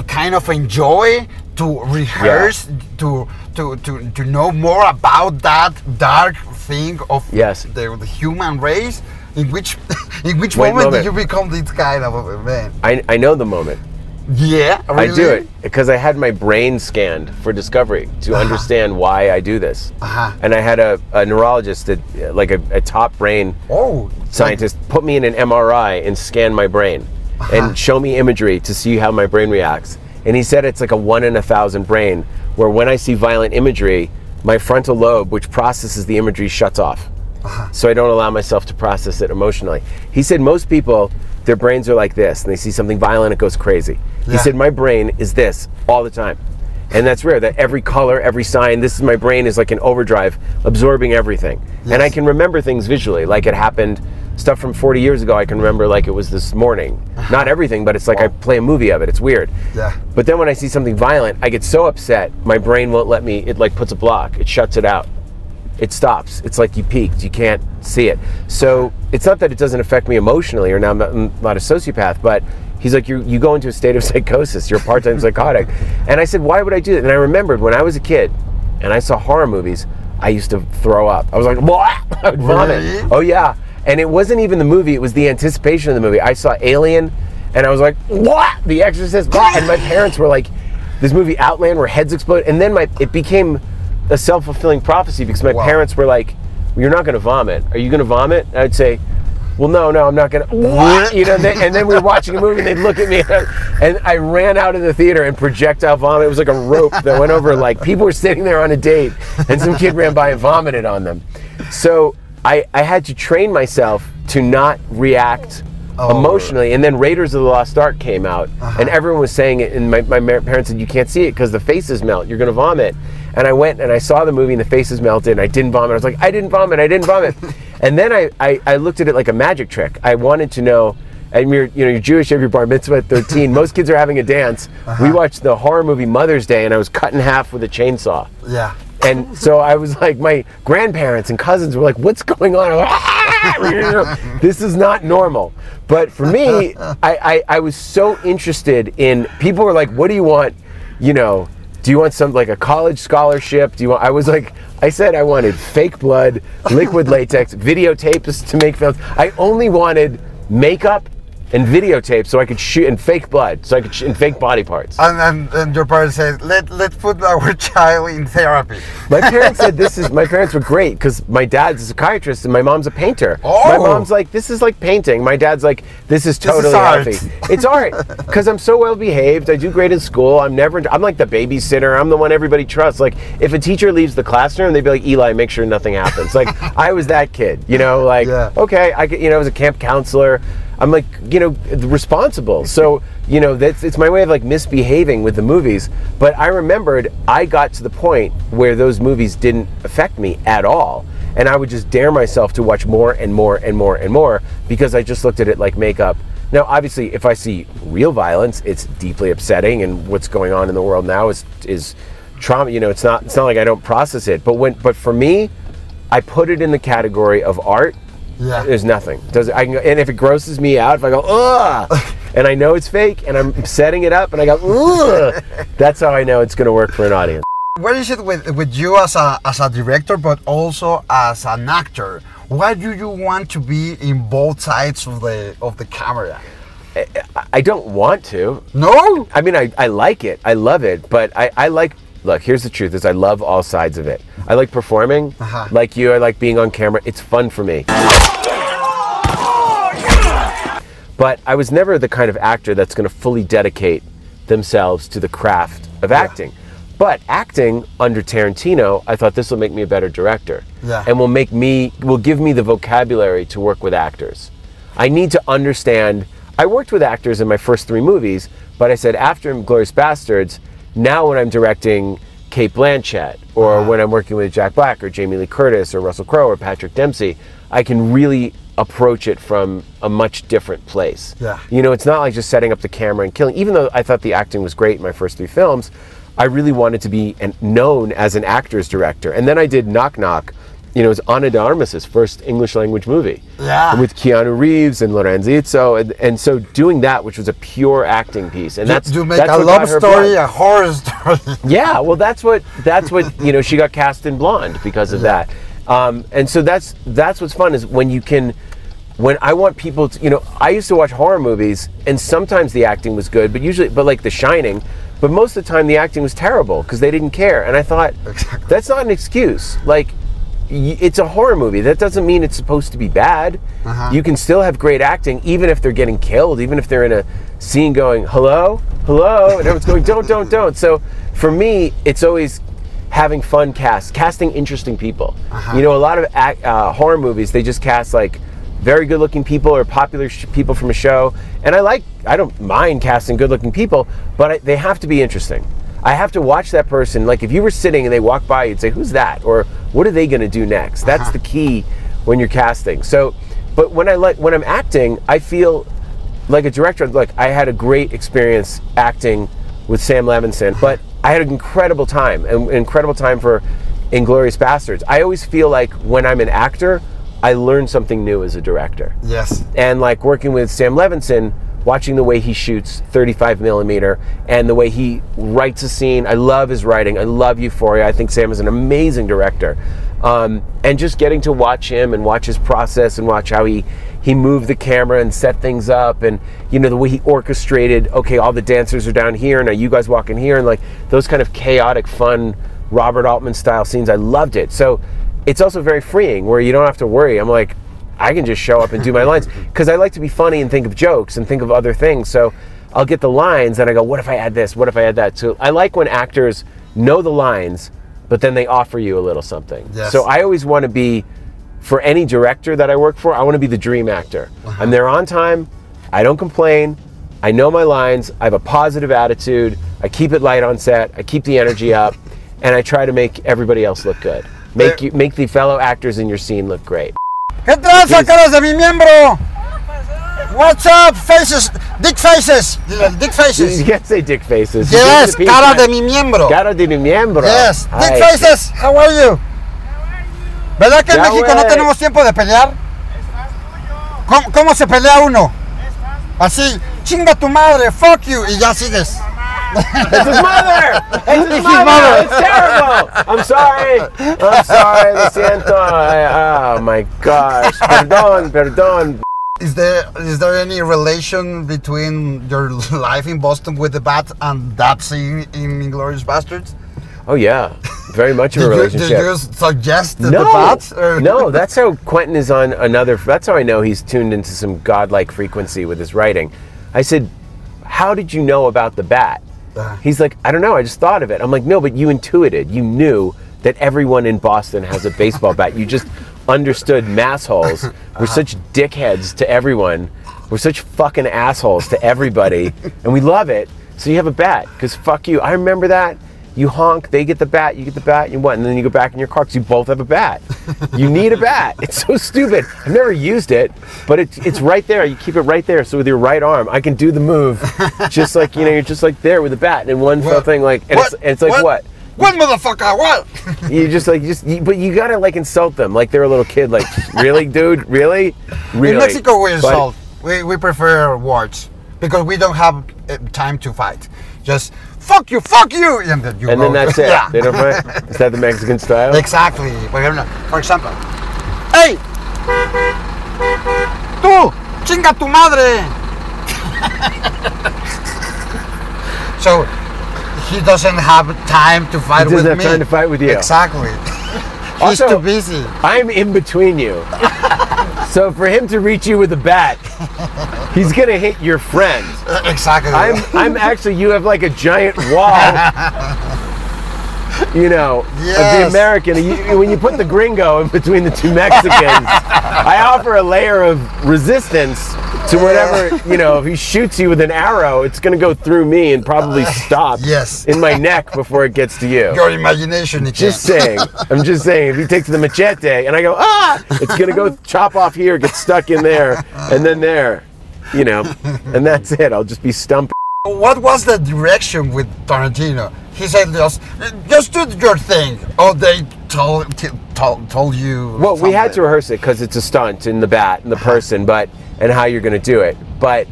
kind of enjoy to rehearse, yeah. to, to to to know more about that dark thing of yes. the, the human race. In which, in which Wait, moment, moment did you become this kind of a man? I, I know the moment. Yeah, really? I do it because I had my brain scanned for discovery to uh-huh. understand why I do this. Uh-huh. And I had a, a neurologist, that, like a, a top brain oh, scientist, like, put me in an M R I and scan my brain uh-huh. and show me imagery to see how my brain reacts. And he said it's like a one in a thousand brain, where when I see violent imagery, my frontal lobe, which processes the imagery, shuts off. Uh-huh. So I don't allow myself to process it emotionally. He said most people, their brains are like this, and they see something violent, it goes crazy. Yeah. He said my brain is this all the time. And that's rare, that every color, every sign, this is my brain is like an overdrive, absorbing everything. Yes. And I can remember things visually, like it happened, stuff from forty years ago, I can remember like it was this morning. Uh-huh. Not everything, but it's like wow. I play a movie of it, it's weird. Yeah. But then when I see something violent, I get so upset, my brain won't let me, it like puts a block, it shuts it out. It stops. It's like you peaked. You can't see it. So it's not that it doesn't affect me emotionally, or now I'm not, I'm not a sociopath, but he's like, you you go into a state of psychosis. You're a part-time psychotic. And I said, why would I do that? And I remembered when I was a kid and I saw horror movies, I used to throw up. I was like, I would vomit. Really? Oh, yeah. And it wasn't even the movie. It was the anticipation of the movie. I saw Alien and I was like, what? The Exorcist. Blah. And my parents were like, this movie Outland where heads explode. And then my it became... a self-fulfilling prophecy, because my wow. parents were like, well, you're not going to vomit. Are you going to vomit? And I'd say, well, no, no, I'm not going to. What? You know, they, and then we were watching a movie and they'd look at me and I, and I ran out of the theater and projectile vomit. It was like a rope that went over, like people were sitting there on a date and some kid ran by and vomited on them. So I, I had to train myself to not react oh. emotionally. And then Raiders of the Lost Ark came out uh-huh. and everyone was saying it. And my, my parents said, you can't see it because the faces melt. You're going to vomit. And I went and I saw the movie and the faces melted and I didn't vomit. I was like, I didn't vomit, I didn't vomit. And then I, I, I looked at it like a magic trick. I wanted to know, and you're, you know, you're Jewish, you have your bar mitzvah at thirteen. Most kids are having a dance. Uh-huh. We watched the horror movie Mother's Day and I was cut in half with a chainsaw. Yeah. And so I was like, my grandparents and cousins were like, what's going on? Like, this is not normal. But for me, I, I, I was so interested in, people were like, what do you want, you know, do you want some, like a college scholarship? Do you want, I was like, I said I wanted fake blood, liquid latex, videotapes to make films. I only wanted makeup and videotapes so I could shoot, and fake blood, so I could shoot, and fake body parts. And, and, and your parents said, Let, let's put our child in therapy. My parents said this is, my parents were great because my dad's a psychiatrist and my mom's a painter. Oh. My mom's like, this is like painting. My dad's like, this is totally this is healthy. Art. It's art, because I'm so well behaved. I do great in school. I'm never, I'm like the babysitter. I'm the one everybody trusts. Like if a teacher leaves the classroom, they'd be like, Eli, make sure nothing happens. Like I was that kid, you know, like, yeah. okay, I could, you know, I was a camp counselor. I'm like, you know, responsible. So, you know, that's, it's my way of like misbehaving with the movies. But I remembered I got to the point where those movies didn't affect me at all. And I would just dare myself to watch more and more and more and more because I just looked at it like makeup. Now, obviously, if I see real violence, it's deeply upsetting. And what's going on in the world now is, is trauma, you know, it's not, it's not like I don't process it. But when, but for me, I put it in the category of art. Yeah. There's nothing. Does I can, and if it grosses me out, if I go, ugh, and I know it's fake, and I'm setting it up, and I go, ugh, that's how I know it's going to work for an audience. Where is it with with you as a as a director, but also as an actor? Why do you want to be in both sides of the of the camera? I, I don't want to. No. I mean, I I like it. I love it, but I I like. Look, here's the truth, is I love all sides of it. I like performing, uh-huh. like you, I like being on camera. It's fun for me. But I was never the kind of actor that's gonna fully dedicate themselves to the craft of yeah. acting. But acting under Tarantino, I thought this will make me a better director. Yeah. And will make me, will give me the vocabulary to work with actors. I need to understand, I worked with actors in my first three movies, but I said after Inglourious Basterds, now when I'm directing Cate Blanchett, or uh-huh. when I'm working with Jack Black, or Jamie Lee Curtis, or Russell Crowe, or Patrick Dempsey, I can really approach it from a much different place. Yeah. You know, it's not like just setting up the camera and killing. Even though I thought the acting was great in my first three films, I really wanted to be an, known as an actor's director. And then I did Knock Knock, you know, it was Ana de Armas' first English language movie. Yeah. With Keanu Reeves and Lorenzo, and, and so doing that, which was a pure acting piece. And that's, you make that's a love story, a horror story. Yeah, well that's what, that's what, you know, she got cast in Blonde because of yeah. that. Um, and so that's, that's what's fun is when you can, when I want people to, you know, I used to watch horror movies and sometimes the acting was good, but usually, but like The Shining, but most of the time the acting was terrible because they didn't care. And I thought, exactly. that's not an excuse. Like, it's a horror movie. That doesn't mean it's supposed to be bad. Uh-huh. You can still have great acting, even if they're getting killed, even if they're in a scene going, hello, hello, and everyone's going, don't, don't, don't. So for me, it's always having fun casts, casting interesting people. Uh-huh. You know, a lot of uh, horror movies, they just cast like very good looking people or popular sh people from a show. And I like, I don't mind casting good looking people, but I, they have to be interesting. I have to watch that person. Like if you were sitting and they walked by, you'd say, who's that? Or what are they gonna do next? That's uh-huh. the key when you're casting. So, but when, I let, when I'm acting, I feel like a director. Like I had a great experience acting with Sam Levinson, but I had an incredible time, an incredible time for Inglourious Basterds. I always feel like when I'm an actor, I learn something new as a director. Yes. And like working with Sam Levinson, watching the way he shoots thirty-five millimeter and the way he writes a scene. I love his writing. I love Euphoria. I think Sam is an amazing director. Um, and just getting to watch him and watch his process and watch how he, he moved the camera and set things up and, you know, the way he orchestrated, okay, all the dancers are down here and now you guys walk in here and like those kind of chaotic, fun, Robert Altman style scenes. I loved it. So it's also very freeing where you don't have to worry. I'm like, I can just show up and do my lines because I like to be funny and think of jokes and think of other things. So I'll get the lines and I go, what if I add this? What if I add that? So I like when actors know the lines, but then they offer you a little something. Yes. So I always want to be, for any director that I work for, I want to be the dream actor. Uh-huh. I'm there on time. I don't complain. I know my lines. I have a positive attitude. I keep it light on set. I keep the energy up and I try to make everybody else look good. Make, you, make the fellow actors in your scene look great. ¿Qué tranza, caras de mi miembro? What's up, faces? Dick faces. Dick faces. You can't say dick faces. Yes, cara de mi miembro. Cara de mi miembro. Yes, hi. Dick faces. How are you? How are you? ¿Verdad que en México no tenemos tiempo de pelear? Estás tuyo. ¿Cómo, ¿Cómo se pelea uno? Estás así. Chinga tu madre. Fuck you. Y ya sigues. It's his mother! It's his mother! mother! It's terrible! I'm sorry! I'm sorry, lo siento! I, oh my gosh! Perdón, perdón! Is there, is there any relation between your life in Boston with the bat and that scene in Inglourious Basterds? Oh yeah, very much of a relationship. Did you, did you suggest no, the bats? Or? No, that's how Quentin is on another, that's how I know he's tuned into some godlike frequency with his writing. I said, how did you know about the bat? He's like, I don't know, I just thought of it. I'm like, no, but you intuited. You knew that everyone in Boston has a baseball bat. You just understood massholes. We're such dickheads to everyone. We're such fucking assholes to everybody. And we love it. So you have a bat, because fuck you. I remember that. You honk, they get the bat, you get the bat, you what? And then you go back in your car because you both have a bat. You need a bat. It's so stupid. I've never used it, but it's, it's right there. You keep it right there. So with your right arm, I can do the move. Just like, you know, you're just like there with a bat. And one what? Thing like, and it's, and it's like what? what? What, motherfucker? What? You just like, just, you, but you gotta like insult them, like they're a little kid. Like, really, dude? Really? Really? In Mexico, we insult. But, we we prefer words because we don't have time to fight. Just fuck you, fuck you, and then you. And go, then that's it. Yeah. They don't fight. Is that the Mexican style? Exactly. For example, hey, tú, chinga tu madre. So. He doesn't have time to fight with me. He doesn't have time to fight with you. Exactly. He's also, too busy. I'm in between you. So for him to reach you with a bat, he's going to hit your friend. Exactly. I'm, I'm actually, you have like a giant wall, you know, yes. of the American. You, when you put the gringo in between the two Mexicans, I offer a layer of resistance to whatever, you know, if he shoots you with an arrow, it's going to go through me and probably stop uh, yes. in my neck before it gets to you. Your imagination again. Just saying. I'm just saying, if he takes the machete and I go, ah, it's going to go chop off here, get stuck in there, and then there, you know, and that's it. I'll just be stumped. What was the direction with Tarantino? He said, just, just do your thing. Oh, they told, told, told you. Well, something. We had to rehearse it because it's a stunt in the bat and the person, but... and how you're gonna do it. But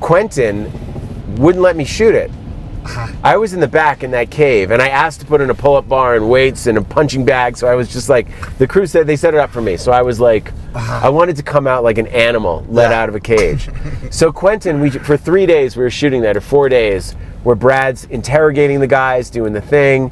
Quentin wouldn't let me shoot it. I was in the back in that cave and I asked to put in a pull-up bar and weights and a punching bag, so I was just like, the crew said they set it up for me, so I was like, I wanted to come out like an animal let yeah. out of a cage. So Quentin, we, for three days we were shooting that, or four days, where Brad's interrogating the guys, doing the thing,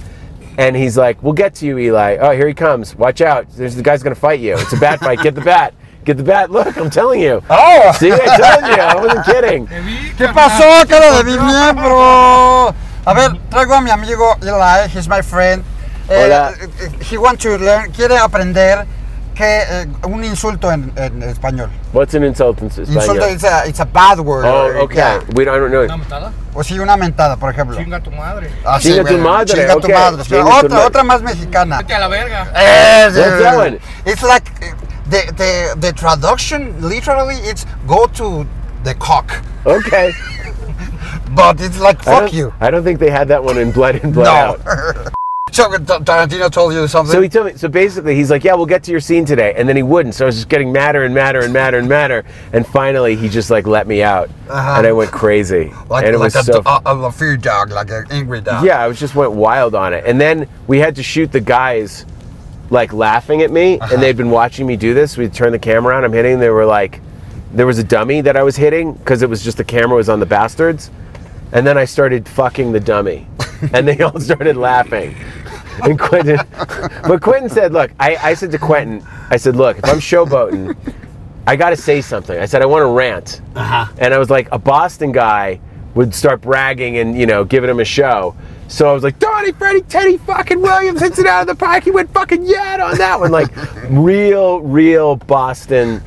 and he's like, we'll get to you, Eli. Oh, here he comes, watch out, there's the guy's gonna fight you. It's a bat fight, get the bat. Get the bat. Look, I'm telling you. Oh! See, I told you. I wasn't kidding. ¿Qué pasó, cara de mi miembro? A ver, traigo a mi amigo Eli. He's my friend. Hola. Uh, he wants to learn, quiere aprender que, uh, un insulto en, en español. What's an insult in Spanish? Insulto is a, it's a bad word. Oh, okay. Yeah. We don't, I don't know it. ¿Una mentada? O sí, una mentada, por ejemplo. Chinga tu madre. Ah, sí, chinga tu madre. Chinga okay. tu madre. Chinga otra, tu madre. Otra más mexicana. Vete a la verga. What's that one? It's like... The, the, the traduction literally it's go to the cock. Okay. But it's like fuck I you. I don't think they had that one in Blood In Blood no. Out. So Tarantino told you something? So he told me, so basically he's like, yeah, we'll get to your scene today, and then he wouldn't, so I was just getting madder and madder and madder and madder, and finally he just like let me out. Uh-huh. And I went crazy. Like, and it like was a, so a, a fear dog, like an angry dog. Yeah, I was just went wild on it. And then we had to shoot the guys like laughing at me, uh-huh. and they'd been watching me do this. We'd turn the camera on, I'm hitting, they were like, there was a dummy that I was hitting, because it was just the camera was on the bastards, and then I started fucking the dummy, and they all started laughing. And Quentin, but Quentin said, look, I, I said to Quentin, I said, look, if I'm showboating, I gotta say something. I said, I wanna rant. Uh-huh. And I was like, a Boston guy would start bragging and, you know, giving him a show. So I was like, Donnie, Freddie, Teddy, fucking Williams hits it out of the park. He went fucking yad on that one. Like real, real Boston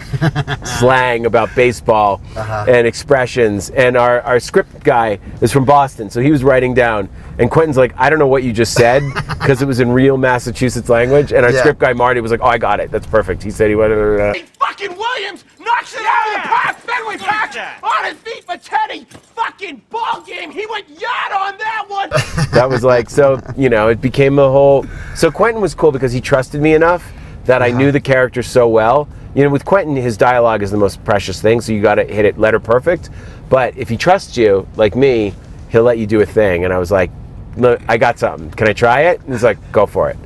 slang about baseball uh-huh. and expressions. And our, our script guy is from Boston, so he was writing down. And Quentin's like, I don't know what you just said, because it was in real Massachusetts language. And our yeah. script guy, Marty, was like, oh, I got it. That's perfect. He said he went, uh, hey, fucking Williams knocks it yeah. out of the park. Fenway Park on his feet for Teddy. Fucking ball game. He went yad on that one. That was like, so, you know, it became a whole... So Quentin was cool because he trusted me enough that I knew the character so well. You know, with Quentin, his dialogue is the most precious thing, so you gotta hit it letter perfect. But if he trusts you, like me, he'll let you do a thing. And I was like, look, I got something. Can I try it? And he's like, go for it.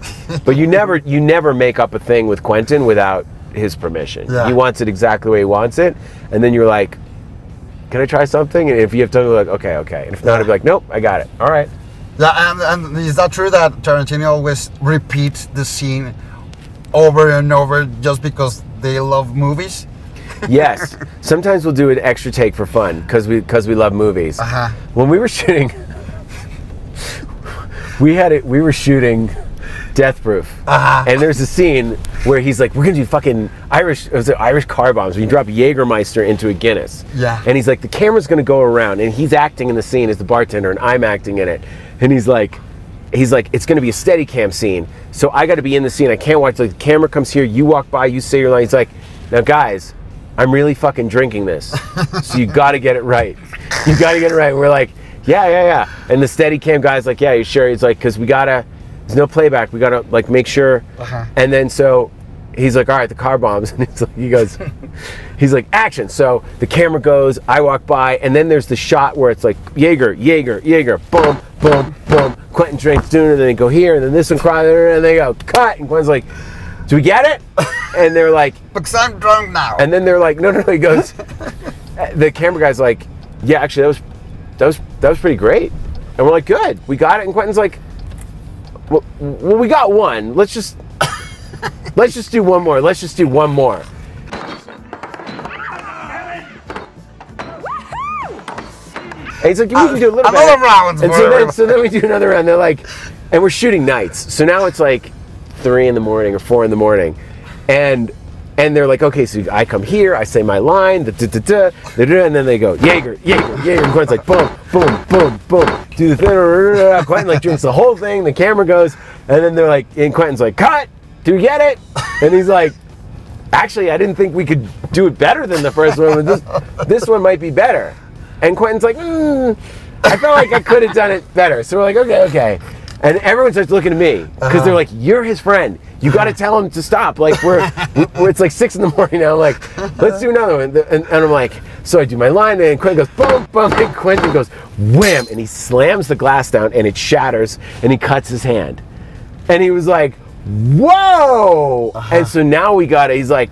But you never, you never make up a thing with Quentin without his permission. Yeah. He wants it exactly the way he wants it. And then you're like, can I try something? And if you have time, you're like, okay, okay. And if not, I'd be like, nope, I got it. All right. Yeah, and, and is that true that Tarantino always repeats the scene over and over just because they love movies? Yes. Sometimes we'll do an extra take for fun because we because we love movies. Uh-huh. When we were shooting, we had it. We were shooting Death Proof, uh-huh. and there's a scene where he's like, "We're gonna do fucking Irish, it was Irish car bombs. Where you drop Jägermeister into a Guinness." Yeah. And he's like, "The camera's gonna go around," and he's acting in the scene as the bartender, and I'm acting in it. And he's like, he's like, it's gonna be a Steadicam scene, so I gotta be in the scene. I can't watch, like, the camera comes here, you walk by, you say your line. He's like, now guys, I'm really fucking drinking this, so you gotta get it right. You gotta get it right. We're like, Yeah, yeah, yeah. And the Steadicam guy's like, yeah, you sure? He's like, because we gotta, there's no playback. We gotta like make sure. Uh-huh. And then so he's like, all right, the car bombs. And it's like, he goes, he's like, action. So the camera goes, I walk by, and then there's the shot where it's like, Jaeger, Jaeger, Jaeger, boom, boom, boom. Quentin drinks doing it, and they go here, and then this one cries, and they go, cut. And Quentin's like, do we get it? And they're like, because I'm drunk now. And then they're like, no, no, no. He goes, the camera guy's like, yeah, actually, that was, that was, that was pretty great. And we're like, good, we got it. And Quentin's like, well, well we got one. Let's just, let's just do one more. Let's just do one more. And he's like, you can do a little I'm bit. All around, and so then, so then we do another round. They're like, and we're shooting nights. So now it's like three in the morning or four in the morning. And and they're like, okay, so I come here, I say my line, da, da, da, da, da, da, and then they go, Jaeger, Jaeger, Jaeger. And Quentin's like, boom, boom, boom, boom. Do the thing. Quentin like drinks the whole thing, the camera goes, and then they're like, and Quentin's like, cut, do you get it? And he's like, actually, I didn't think we could do it better than the first one, but this, this one might be better. And Quentin's like, mm, I felt like I could have done it better. So we're like, okay, okay. And everyone starts looking at me, because they're like, you're his friend. You gotta tell him to stop. Like, we're, we're it's like six in the morning now. I'm like, let's do another one. And, and I'm like, so I do my line, and Quentin goes, boom, boom, and Quentin goes, wham, and he slams the glass down, and it shatters, and he cuts his hand. And he was like, whoa! Uh-huh. And so now we got it. He's like,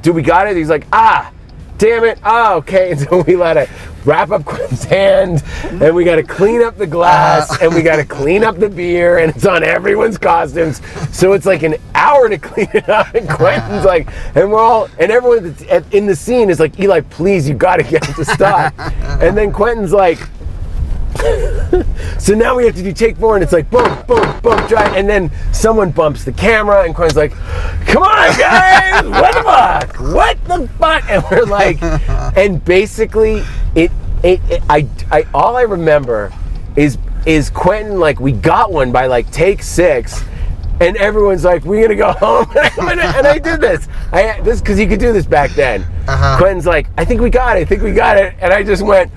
do we got it? He's like, ah, damn it, ah, okay. And so we let it wrap up Quentin's hand, and we got to clean up the glass, uh, and we got to clean up the beer, and it's on everyone's costumes. So it's like an hour to clean it up, and Quentin's like, and we're all, and everyone in the scene is like, Eli, please, you got to get it to stop. And then Quentin's like, so now we have to do take four, and it's like boom, boom, boom, drive, and then someone bumps the camera, and Quentin's like, come on, guys, what the fuck, what the fuck, and we're like, and basically, it, it, it I, I, all I remember is, is Quentin like, we got one by like take six, and everyone's like, we're gonna go home, and, gonna, and I did this, I this because you could do this back then. Uh-huh. Quentin's like, I think we got it, I think we got it, and I just went,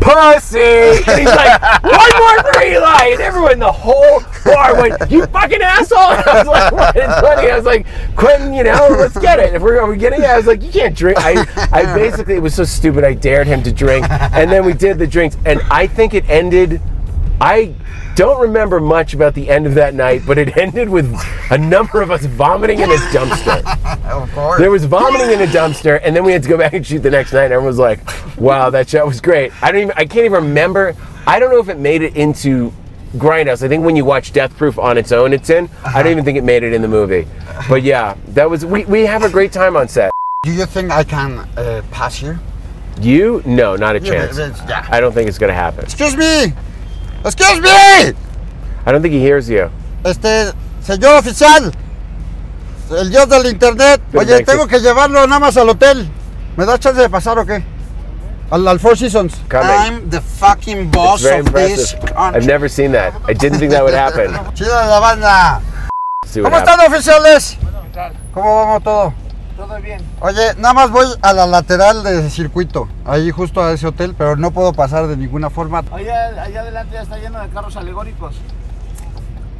pussy! And he's like, one more for Eli! And everyone, the whole bar went, you fucking asshole! And I was like, what is funny? I was like, Quentin, you know, let's get it. If we're, are we getting it? I was like, you can't drink. I, I basically, it was so stupid, I dared him to drink. And then we did the drinks, and I think it ended, I don't remember much about the end of that night, but it ended with a number of us vomiting in a dumpster. Of course. There was vomiting in a dumpster, and then we had to go back and shoot the next night, and everyone was like, wow, that shot was great. I don't even, I can't even remember. I don't know if it made it into Grindhouse. I think when you watch Death Proof on its own, it's in. Uh-huh. I don't even think it made it in the movie. But yeah, that was, we, we have a great time on set. Do you think I can uh, pass you? You? No, not a chance. Yeah. I don't think it's going to happen. Excuse me! Excuse me! I don't think he hears you. Este, señor oficial, el dios del internet. Oye, tengo que llevarlo nada más al hotel. ¿Me da chance de pasar o qué? Al, al Four Seasons. Coming. I'm the fucking boss of impressive. This country. I've never seen that. I didn't think that would happen. Chida la banda. ¿Cómo están, oficiales? ¿Cómo vamos todo? Todo bien. Oye, nada más voy a la lateral del circuito, ahí justo a ese hotel, pero no puedo pasar de ninguna forma. Allá, allá adelante ya está lleno de carros alegóricos.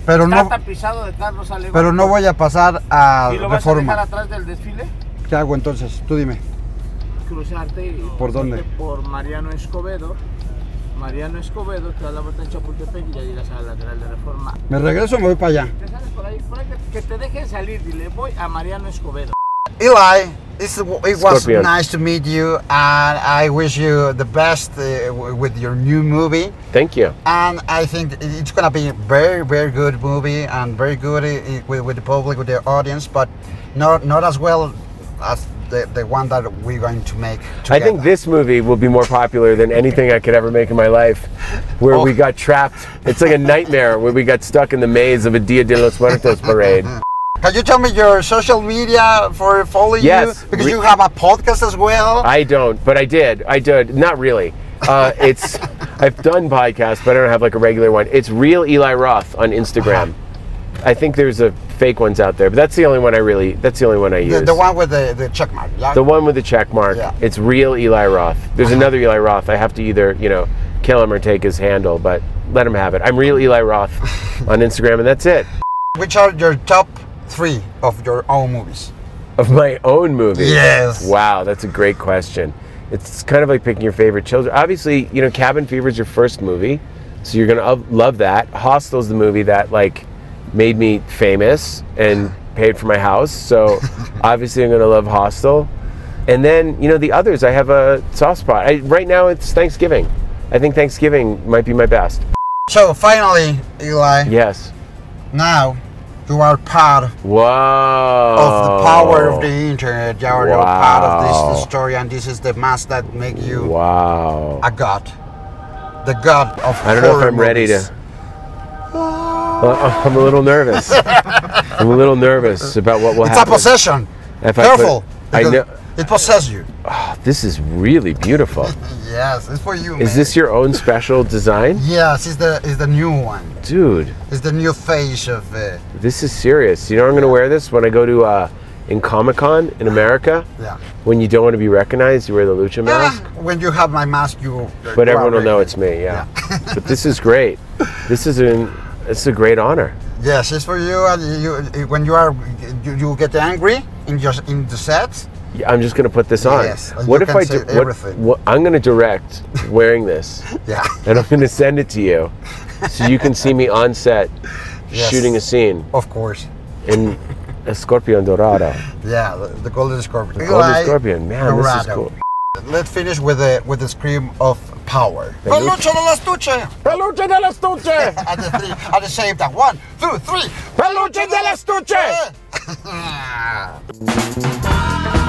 Pero está no, tapizado de carros alegóricos. Pero no voy a pasar a Reforma. ¿Y lo vas Reforma. A dejar atrás del desfile? ¿Qué hago entonces? Tú dime. Cruzarte y... ¿Por dónde? Por Mariano Escobedo. Mariano Escobedo, te da la vuelta en Chapultepec y ya llegas a la lateral de Reforma. ¿Me regreso o me voy para allá? Te sales por ahí, por ahí que, que te dejen salir, dile, voy a Mariano Escobedo. Eli, it's, it was Scorpion. Nice to meet you, and I wish you the best uh, with your new movie. Thank you. And I think it's going to be a very, very good movie, and very good uh, with, with the public, with the audience, but not not as well as the, the one that we're going to make together. I think this movie will be more popular than anything I could ever make in my life, where oh. we got trapped. It's like a nightmare where we got stuck in the maze of a Dia de los Muertos parade. Can you tell me your social media for following yes. you? Because Re you have a podcast as well. I don't, but I did. I did. Not really. Uh, it's I've done podcasts, but I don't have like a regular one. It's Real Eli Roth on Instagram. I think there's a fake ones out there, but that's the only one I really. That's the only one I use. The, the one with the, the check mark. Yeah. The one with the check mark. Yeah. It's Real Eli Roth. There's another Eli Roth. I have to either you know kill him or take his handle, but let him have it. I'm real Eli Roth on Instagram, and that's it. Which are your top three of your own movies? Of my own movies? Yes. Wow, that's a great question. It's kind of like picking your favorite children. Obviously, you know, Cabin Fever is your first movie, so you're gonna love that. Hostel's the movie that like made me famous and paid for my house, so obviously I'm gonna love Hostel. And then, you know, the others, I have a soft spot. I, right now it's Thanksgiving. I think Thanksgiving might be my best. So finally, Eli. Yes. Now, you are part Whoa. of the power of the internet. You are wow. part of this story, and this is the mask that make you wow. a god. The god of I don't know if I'm movies. ready to... Well, I'm a little nervous. I'm a little nervous about what will it's happen. It's a possession. If Careful. I, put, I know. It possesses you. Oh, this is really beautiful. Yes, it's for you. Is man. this your own special design? Yes, it's the it's the new one, dude. It's the new face of it. This is serious. You know, I'm yeah. gonna wear this when I go to uh, in Comic Con in America. Yeah. When you don't want to be recognized, you wear the lucha mask. Yeah. When you have my mask, you. But everyone will know it's me. Yeah. yeah. But this is great. This is an it's a great honor. Yes, it's for you. You when you are you, you get angry in your in the set. I'm just going to put this on. Yes, what if I do everything? What, what, I'm going to direct wearing this. Yeah. And I'm going to send it to you so you can see me on set yes. shooting a scene. Of course. In a Scorpion Dorado. Yeah, the, the golden scorpion. The golden Eli scorpion. Man, Dorado. This is cool. Let's finish with the with the scream of power. Peluche de la estuche. Peluche de la estuche. At the three, at the same time. One, two, three. Peluche de la estuche.